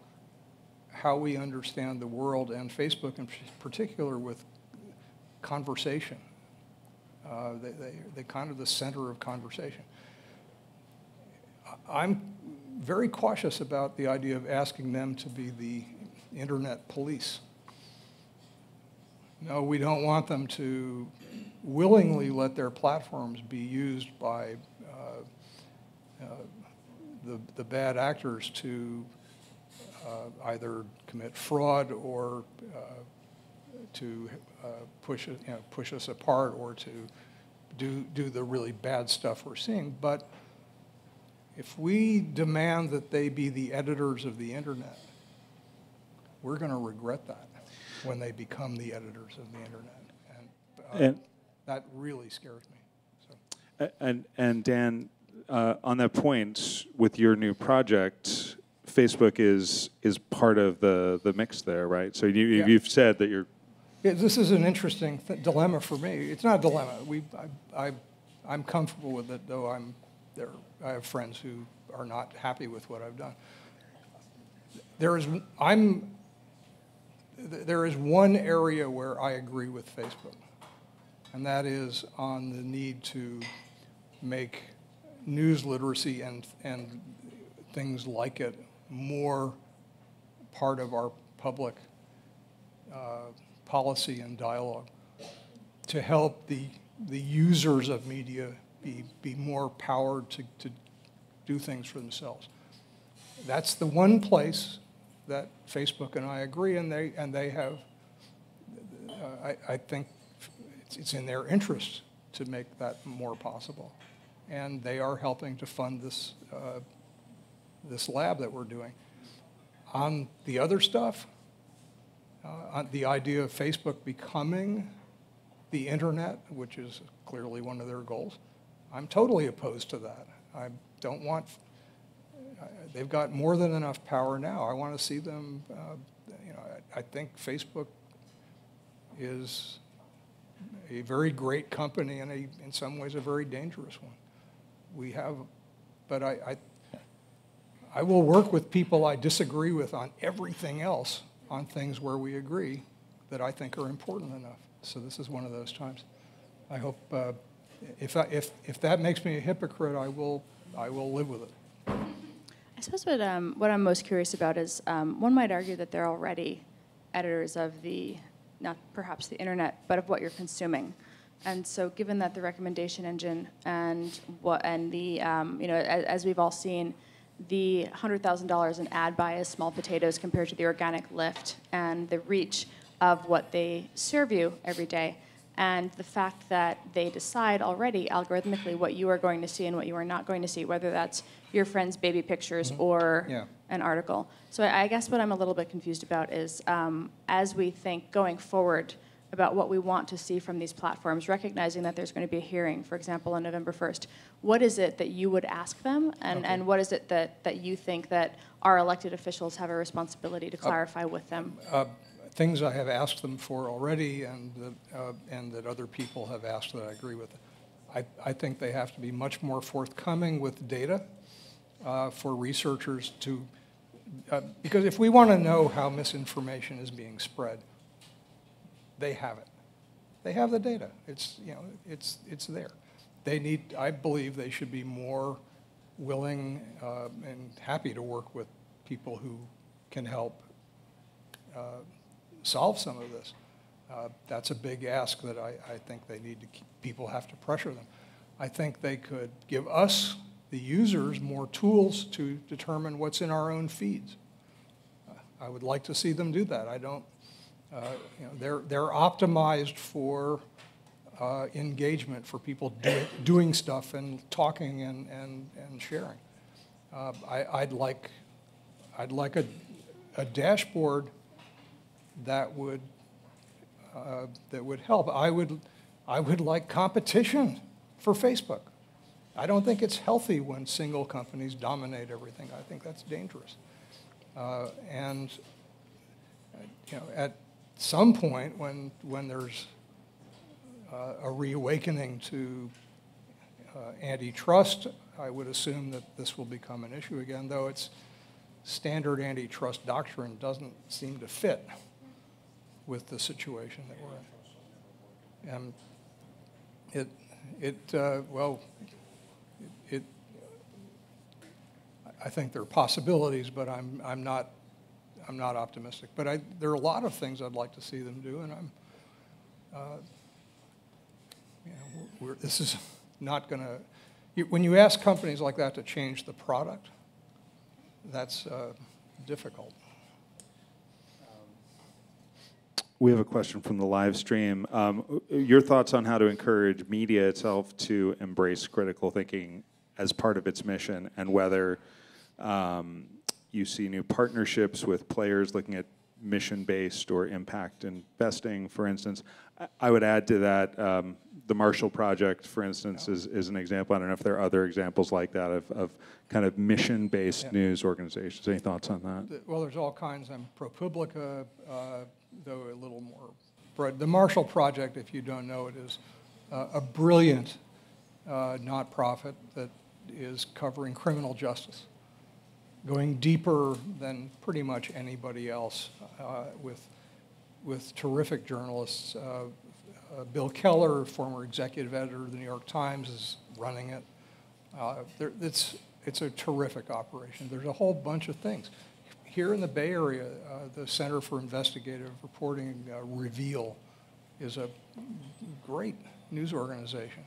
how we understand the world, and Facebook in particular with conversation. Uh, they, they, they're kind of the center of conversation. I'm very cautious about the idea of asking them to be the internet police. No, we don't want them to willingly let their platforms be used by uh, uh, the, the bad actors to uh, either commit fraud or uh, to uh, push, you know, push us apart, or to do, do the really bad stuff we're seeing. But if we demand that they be the editors of the internet, we're going to regret that when they become the editors of the internet. And, uh, and that really scares me. So. And, and Dan, uh, on that point, with your new project, Facebook is, is part of the, the mix there, right? So you, yeah. you've said that you're... Yeah, this is an interesting th dilemma for me. It's not a dilemma. We, I, I, I'm comfortable with it, though I'm... There, I have friends who are not happy with what I've done. There is, I'm, there is one area where I agree with Facebook, and that is on the need to make news literacy and, and things like it more part of our public uh, policy and dialogue, to help the, the users of media Be, be more powered to, to do things for themselves. That's the one place that Facebook and I agree, and they, and they have, uh, I, I think it's, it's in their interest to make that more possible. And they are helping to fund this, uh, this lab that we're doing. On the other stuff, uh, on the idea of Facebook becoming the internet, which is clearly one of their goals, I'm totally opposed to that. I don't want, they've got more than enough power now. I want to see them, uh, you know, I, I think Facebook is a very great company and a, in some ways a very dangerous one. we have, but I, I, I will work with people I disagree with on everything else, on things where we agree that I think are important enough. So this is one of those times. I hope uh, if, I, if, if that makes me a hypocrite, I will, I will live with it. I suppose what, um, what I'm most curious about is um, one might argue that they're already editors of the, not perhaps the internet, but of what you're consuming. And so given that the recommendation engine and what and the, um, you know, as, as we've all seen, the one hundred thousand dollars in ad buy is small potatoes compared to the organic lift and the reach of what they serve you every day. And the fact that they decide already algorithmically what you are going to see and what you are not going to see, whether that's your friend's baby pictures mm-hmm. or yeah. an article. So I guess what I'm a little bit confused about is um, as we think going forward about what we want to see from these platforms, recognizing that there's going to be a hearing, for example, on November first, what is it that you would ask them? And, okay. and what is it that, that you think that our elected officials have a responsibility to clarify uh, with them? Uh, Things I have asked them for already, and that, uh, and that other people have asked that I agree with. I, I think they have to be much more forthcoming with data uh, for researchers to, uh, because if we want to know how misinformation is being spread, they have it. They have the data. It's you know it's it's there. They need. I believe they should be more willing uh, and happy to work with people who can help. Uh, solve some of this. Uh, that's a big ask that I, I think they need to keep, people have to pressure them. I think they could give us, the users, more tools to determine what's in our own feeds. Uh, I would like to see them do that. I don't, uh, you know, they're, they're optimized for uh, engagement, for people do, doing stuff and talking and, and, and sharing. Uh, I, I'd like, I'd like a, a dashboard that would uh, that would help. I would I would like competition for Facebook. I don't think it's healthy when single companies dominate everything. I think that's dangerous. Uh, and you know, at some point, when when there's uh, a reawakening to uh, antitrust, I would assume that this will become an issue again. Though it's standard antitrust doctrine doesn't seem to fit with the situation that we're in. Um, it, it uh, well, it, it, I think there are possibilities, but I'm, I'm not, I'm not optimistic. But I, there are a lot of things I'd like to see them do, and I'm, uh, you know, we're, this is not gonna, you, when you ask companies like that to change the product, that's uh, difficult. We have a question from the live stream. Um, your thoughts on how to encourage media itself to embrace critical thinking as part of its mission, and whether um, you see new partnerships with players looking at mission-based or impact investing, for instance. I, I would add to that um, the Marshall Project, for instance, no. is, is an example. I don't know if there are other examples like that of, of kind of mission-based yeah. news organizations. Any thoughts on that? Well, there's all kinds. I'm ProPublica. Uh, though a little more broad. The Marshall Project, if you don't know it, is uh, a brilliant uh, nonprofit that is covering criminal justice, going deeper than pretty much anybody else uh, with, with terrific journalists. Uh, uh, Bill Keller, former executive editor of the New York Times, is running it. Uh, there, it's, it's a terrific operation. There's a whole bunch of things. Here in the Bay Area, uh, the Center for Investigative Reporting, uh, Reveal, is a great news organization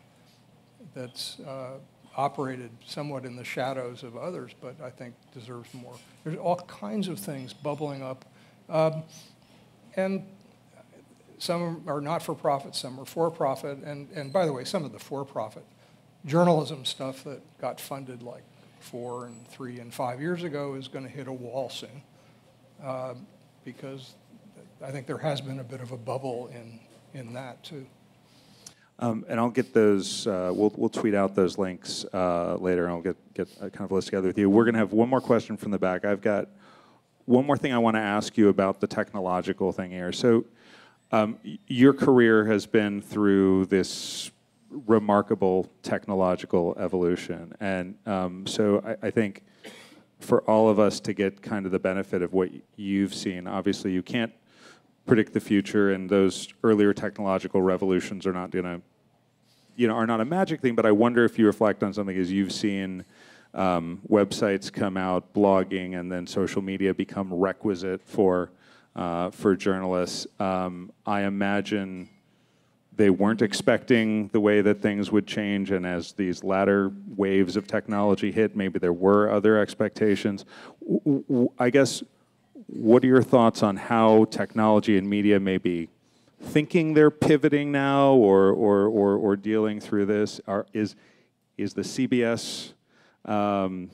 that's uh, operated somewhat in the shadows of others, but I think deserves more. There's all kinds of things bubbling up. Um, and some are not-for-profit, some are for-profit, and, and by the way, some of the for-profit journalism stuff that got funded like four and three and five years ago is going to hit a wall soon, uh, because I think there has been a bit of a bubble in in that too. Um, and I'll get those. Uh, we'll we'll tweet out those links uh, later, and I'll get get a kind of list together with you. We're going to have one more question from the back. I've got one more thing I want to ask you about the technological thing here. So, um, your career has been through this remarkable technological evolution. And um, so I, I think for all of us to get kind of the benefit of what you've seen, obviously you can't predict the future, and those earlier technological revolutions are not gonna, you know, are not a magic thing, but I wonder if you reflect on something as you've seen um, websites come out, blogging, and then social media become requisite for, uh, for journalists. Um, I imagine they weren't expecting the way that things would change, and as these latter waves of technology hit, maybe there were other expectations. I guess, what are your thoughts on how technology and media may be thinking they're pivoting now, or or or, or dealing through this? Are, is is the C B S um,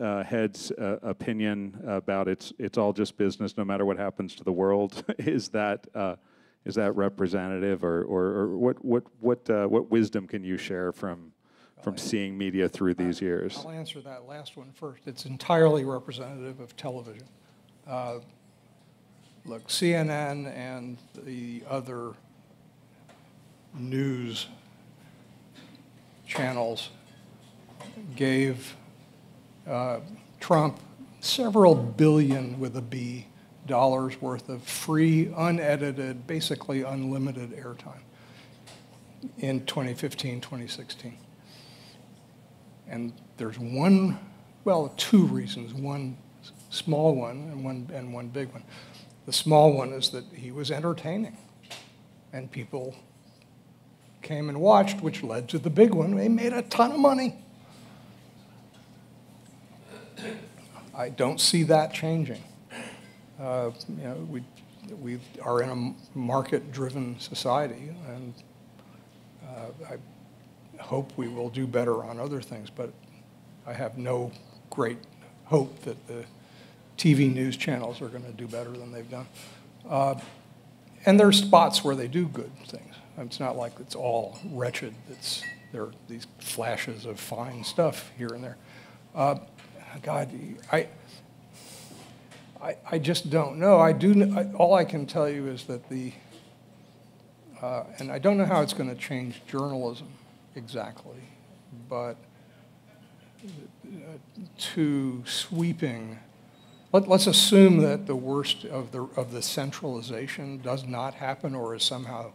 uh, head's uh, opinion about it's it's all just business, no matter what happens to the world? Is that uh, Is that representative, or, or, or what, what, what, uh, what wisdom can you share from, from seeing media through these years? I'll answer that last one first. It's entirely representative of television. Uh, look, C N N and the other news channels gave uh, Trump several billion, with a B, dollars worth of free, unedited, basically unlimited airtime in twenty fifteen, twenty sixteen. And there's one, well, two reasons, one small one and one, and one big one. The small one is that he was entertaining, and people came and watched, which led to the big one. They made a ton of money. I don't see that changing. Uh, you know, we, we are in a market-driven society, and uh, I hope we will do better on other things, but I have no great hope that the T V news channels are going to do better than they've done. Uh, and there are spots where they do good things. It's not like it's all wretched. It's, there are these flashes of fine stuff here and there. Uh, God, I... I, I just don't know. I do. I, all I can tell you is that the, uh, and I don't know how it's going to change journalism exactly, but to sweeping. Let, let's assume that the worst of the of the centralization does not happen, or is somehow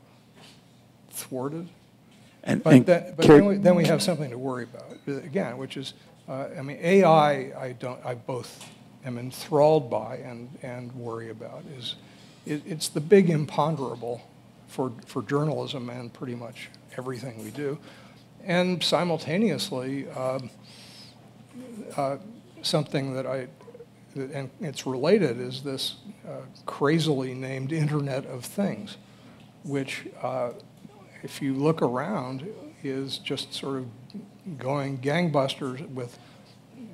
thwarted. And, but, and that, but then, we, then we have something to worry about again, which is, uh, I mean, A I. I don't. I both. am enthralled by and, and worry about is, it, it's the big imponderable for, for journalism and pretty much everything we do. And simultaneously, uh, uh, something that I, and it's related, is this uh, crazily named Internet of Things, which uh, if you look around is just sort of going gangbusters with,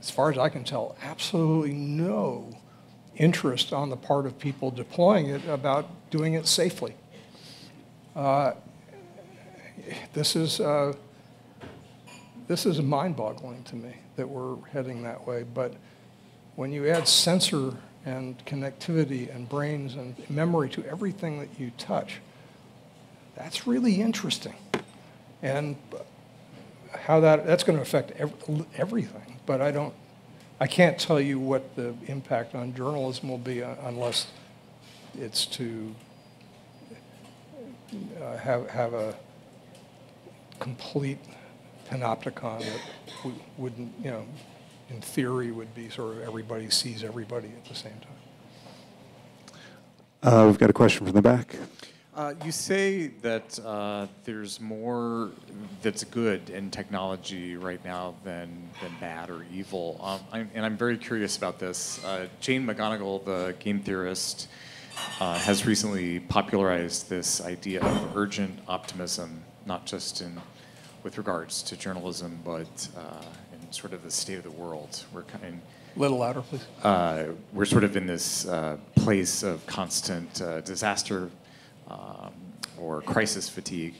as far as I can tell, absolutely no interest on the part of people deploying it about doing it safely. Uh, this is uh, this is mind-boggling to me that we're heading that way. But when you add sensor and connectivity and brains and memory to everything that you touch, that's really interesting. And how that that's going to affect every, everything. But I don't, I can't tell you what the impact on journalism will be unless it's to uh, have, have a complete panopticon that wouldn't, you know, in theory would be sort of everybody sees everybody at the same time. Uh, we've got a question from the back. Uh, you say that uh, there's more that's good in technology right now than, than bad or evil, um, I'm, and I'm very curious about this. Uh, Jane McGonigal, the game theorist, uh, has recently popularized this idea of urgent optimism, not just in with regards to journalism, but uh, in sort of the state of the world. We're kind A little louder, please. Uh, we're sort of in this uh, place of constant uh, disaster. Um, or crisis fatigue,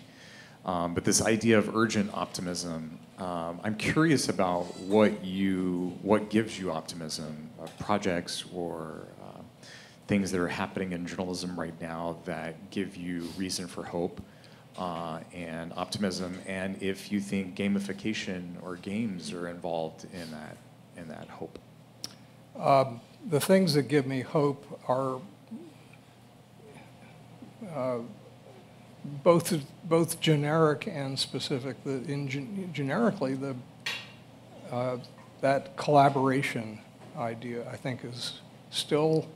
um, but this idea of urgent optimism, um, I'm curious about what you, what gives you optimism of projects or uh, things that are happening in journalism right now that give you reason for hope, uh, and optimism, and if you think gamification or games are involved in that, in that hope. Um, the things that give me hope are uh, both both generic and specific. The, in gen generically, the uh, that collaboration idea, I think, is still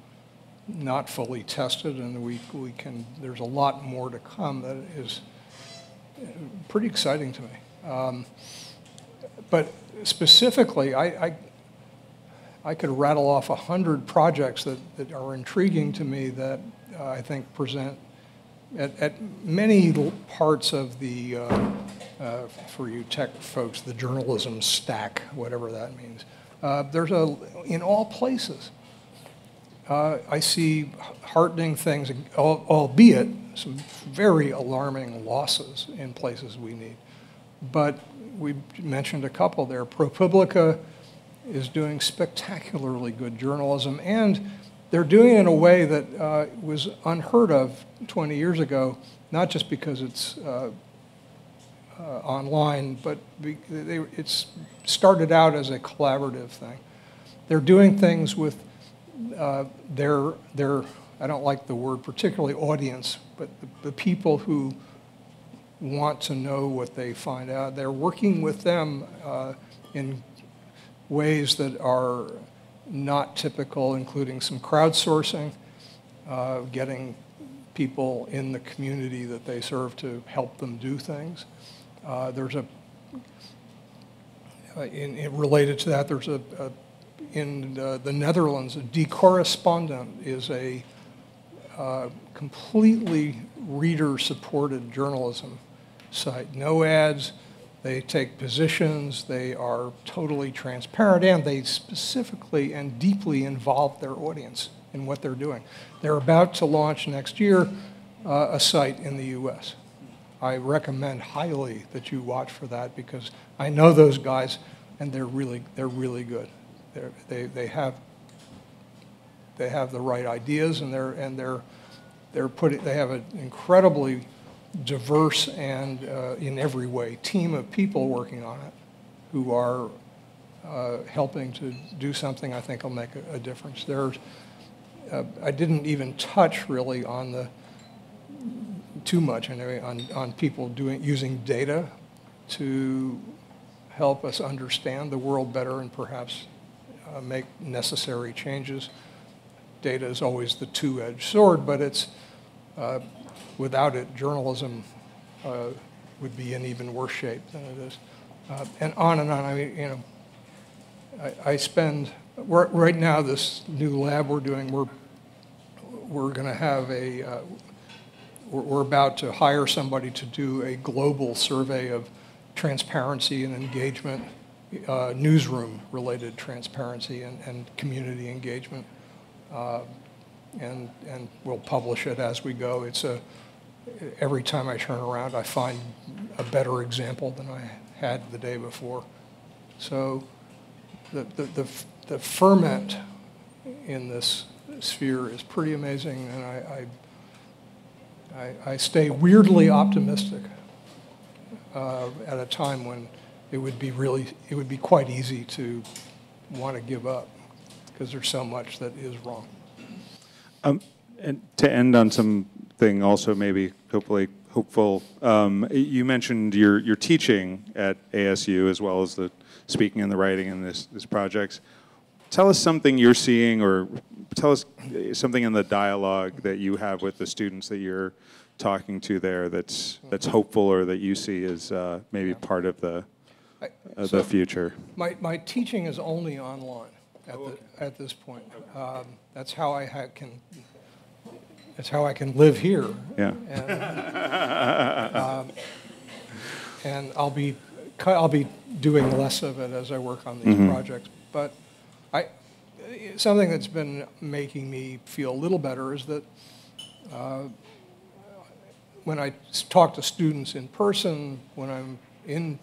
not fully tested, and we we can. There's a lot more to come that is pretty exciting to me. Um, but specifically, I, I I could rattle off a hundred projects that that are intriguing to me that uh, I think present at, at many parts of the uh, uh, for you tech folks, the journalism stack, whatever that means. Uh, there's a in all places. Uh, I see heartening things, albeit some very alarming losses in places we need. But we mentioned a couple there. ProPublica is doing spectacularly good journalism, and they're doing it in a way that uh, was unheard of twenty years ago, not just because it's uh, uh, online, but be they, it's started out as a collaborative thing. They're doing things with Uh, their, their, I don't like the word particularly audience, but the, the people who want to know what they find out, they're working with them uh, in ways that are not typical, including some crowdsourcing, uh, getting people in the community that they serve to help them do things. Uh, there's a, in, in related to that, there's a, a in uh, the Netherlands, De Correspondent is a uh, completely reader-supported journalism site. No ads, they take positions, they are totally transparent, and they specifically and deeply involve their audience in what they're doing. They're about to launch next year uh, a site in the U S I recommend highly that you watch for that, because I know those guys, and they're really, they're really good. They're, they they have they have the right ideas, and they're and they're they're putting they have an incredibly diverse and uh, in every way team of people working on it, who are uh, helping to do something I think will make a, a difference. There's uh, I didn't even touch really on the too much anyway on on people doing using data to help us understand the world better and perhaps Uh, make necessary changes. Data is always the two-edged sword, but it's uh, without it, journalism uh, would be in even worse shape than it is. Uh, and on and on. I mean, you know, I, I spend we're, right now. This new lab we're doing, we're we're going to have a. Uh, we're, we're about to hire somebody to do a global survey of transparency and engagement. Uh, newsroom-related transparency and, and community engagement, uh, and and we'll publish it as we go. It's a every time I turn around, I find a better example than I had the day before. So, the the the, the ferment in this sphere is pretty amazing, and I I, I, I stay weirdly optimistic uh, at a time when it would be really, it would be quite easy to want to give up, because there's so much that is wrong. Um, and to end on something also maybe hopefully hopeful, um, you mentioned your, your teaching at A S U as well as the speaking and the writing and this, this projects. Tell us something you're seeing, or tell us something in the dialogue that you have with the students that you're talking to there that's, that's hopeful, or that you see as uh, maybe yeah. part of the I, uh, so the future. My, my teaching is only online at, oh, okay. the, at this point. Okay. Um, that's how I ha can. That's how I can live here. Yeah. And, um, and I'll be I'll be doing less of it as I work on these mm-hmm. projects. But I something that's been making me feel a little better is that uh, when I talk to students in person, when I'm in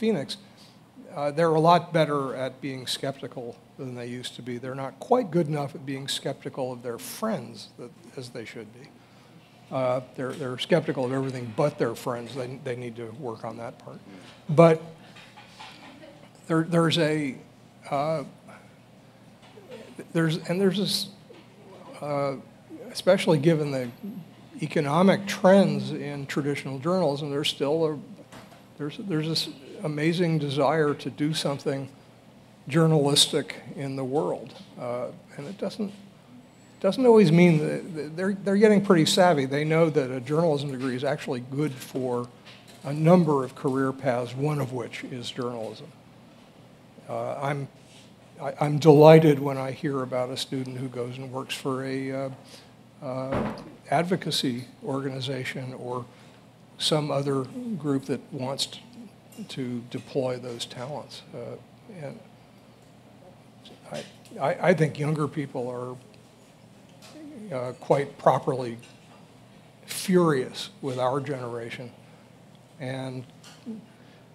Phoenix, uh, they're a lot better at being skeptical than they used to be. They're not quite good enough at being skeptical of their friends that, as they should be. Uh, they're, they're skeptical of everything but their friends. They, they need to work on that part. But there, there's a, uh, there's, and there's this, uh, especially given the economic trends in traditional journalism, there's still a, there's, there's this amazing desire to do something journalistic in the world. Uh, and it doesn't, doesn't always mean that they're, they're getting pretty savvy. They know that a journalism degree is actually good for a number of career paths, one of which is journalism. Uh, I'm, I, I'm delighted when I hear about a student who goes and works for a uh, uh, advocacy organization or some other group that wants to, to deploy those talents. Uh, and I, I, I think younger people are Uh, quite properly furious with our generation, and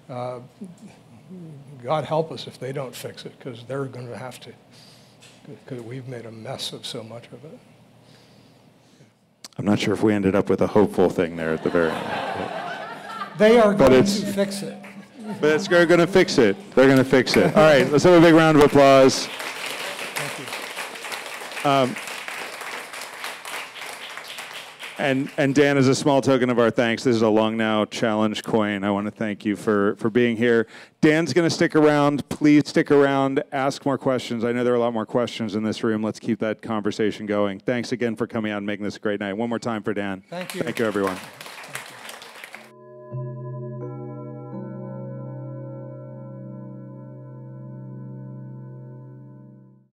uh, God help us if they don't fix it, because they're going to have to, because we've made a mess of so much of it. I'm not sure if we ended up with a hopeful thing there at the very end. They are going to fix it. But it's, they're going to fix it. They're going to fix it. All right, let's have a big round of applause. Thank you. Um, And, and Dan, as a small token of our thanks, this is a Long Now Challenge coin. I want to thank you for, for being here. Dan's going to stick around. Please stick around. Ask more questions. I know there are a lot more questions in this room. Let's keep that conversation going. Thanks again for coming out and making this a great night. One more time for Dan. Thank you. Thank you, everyone.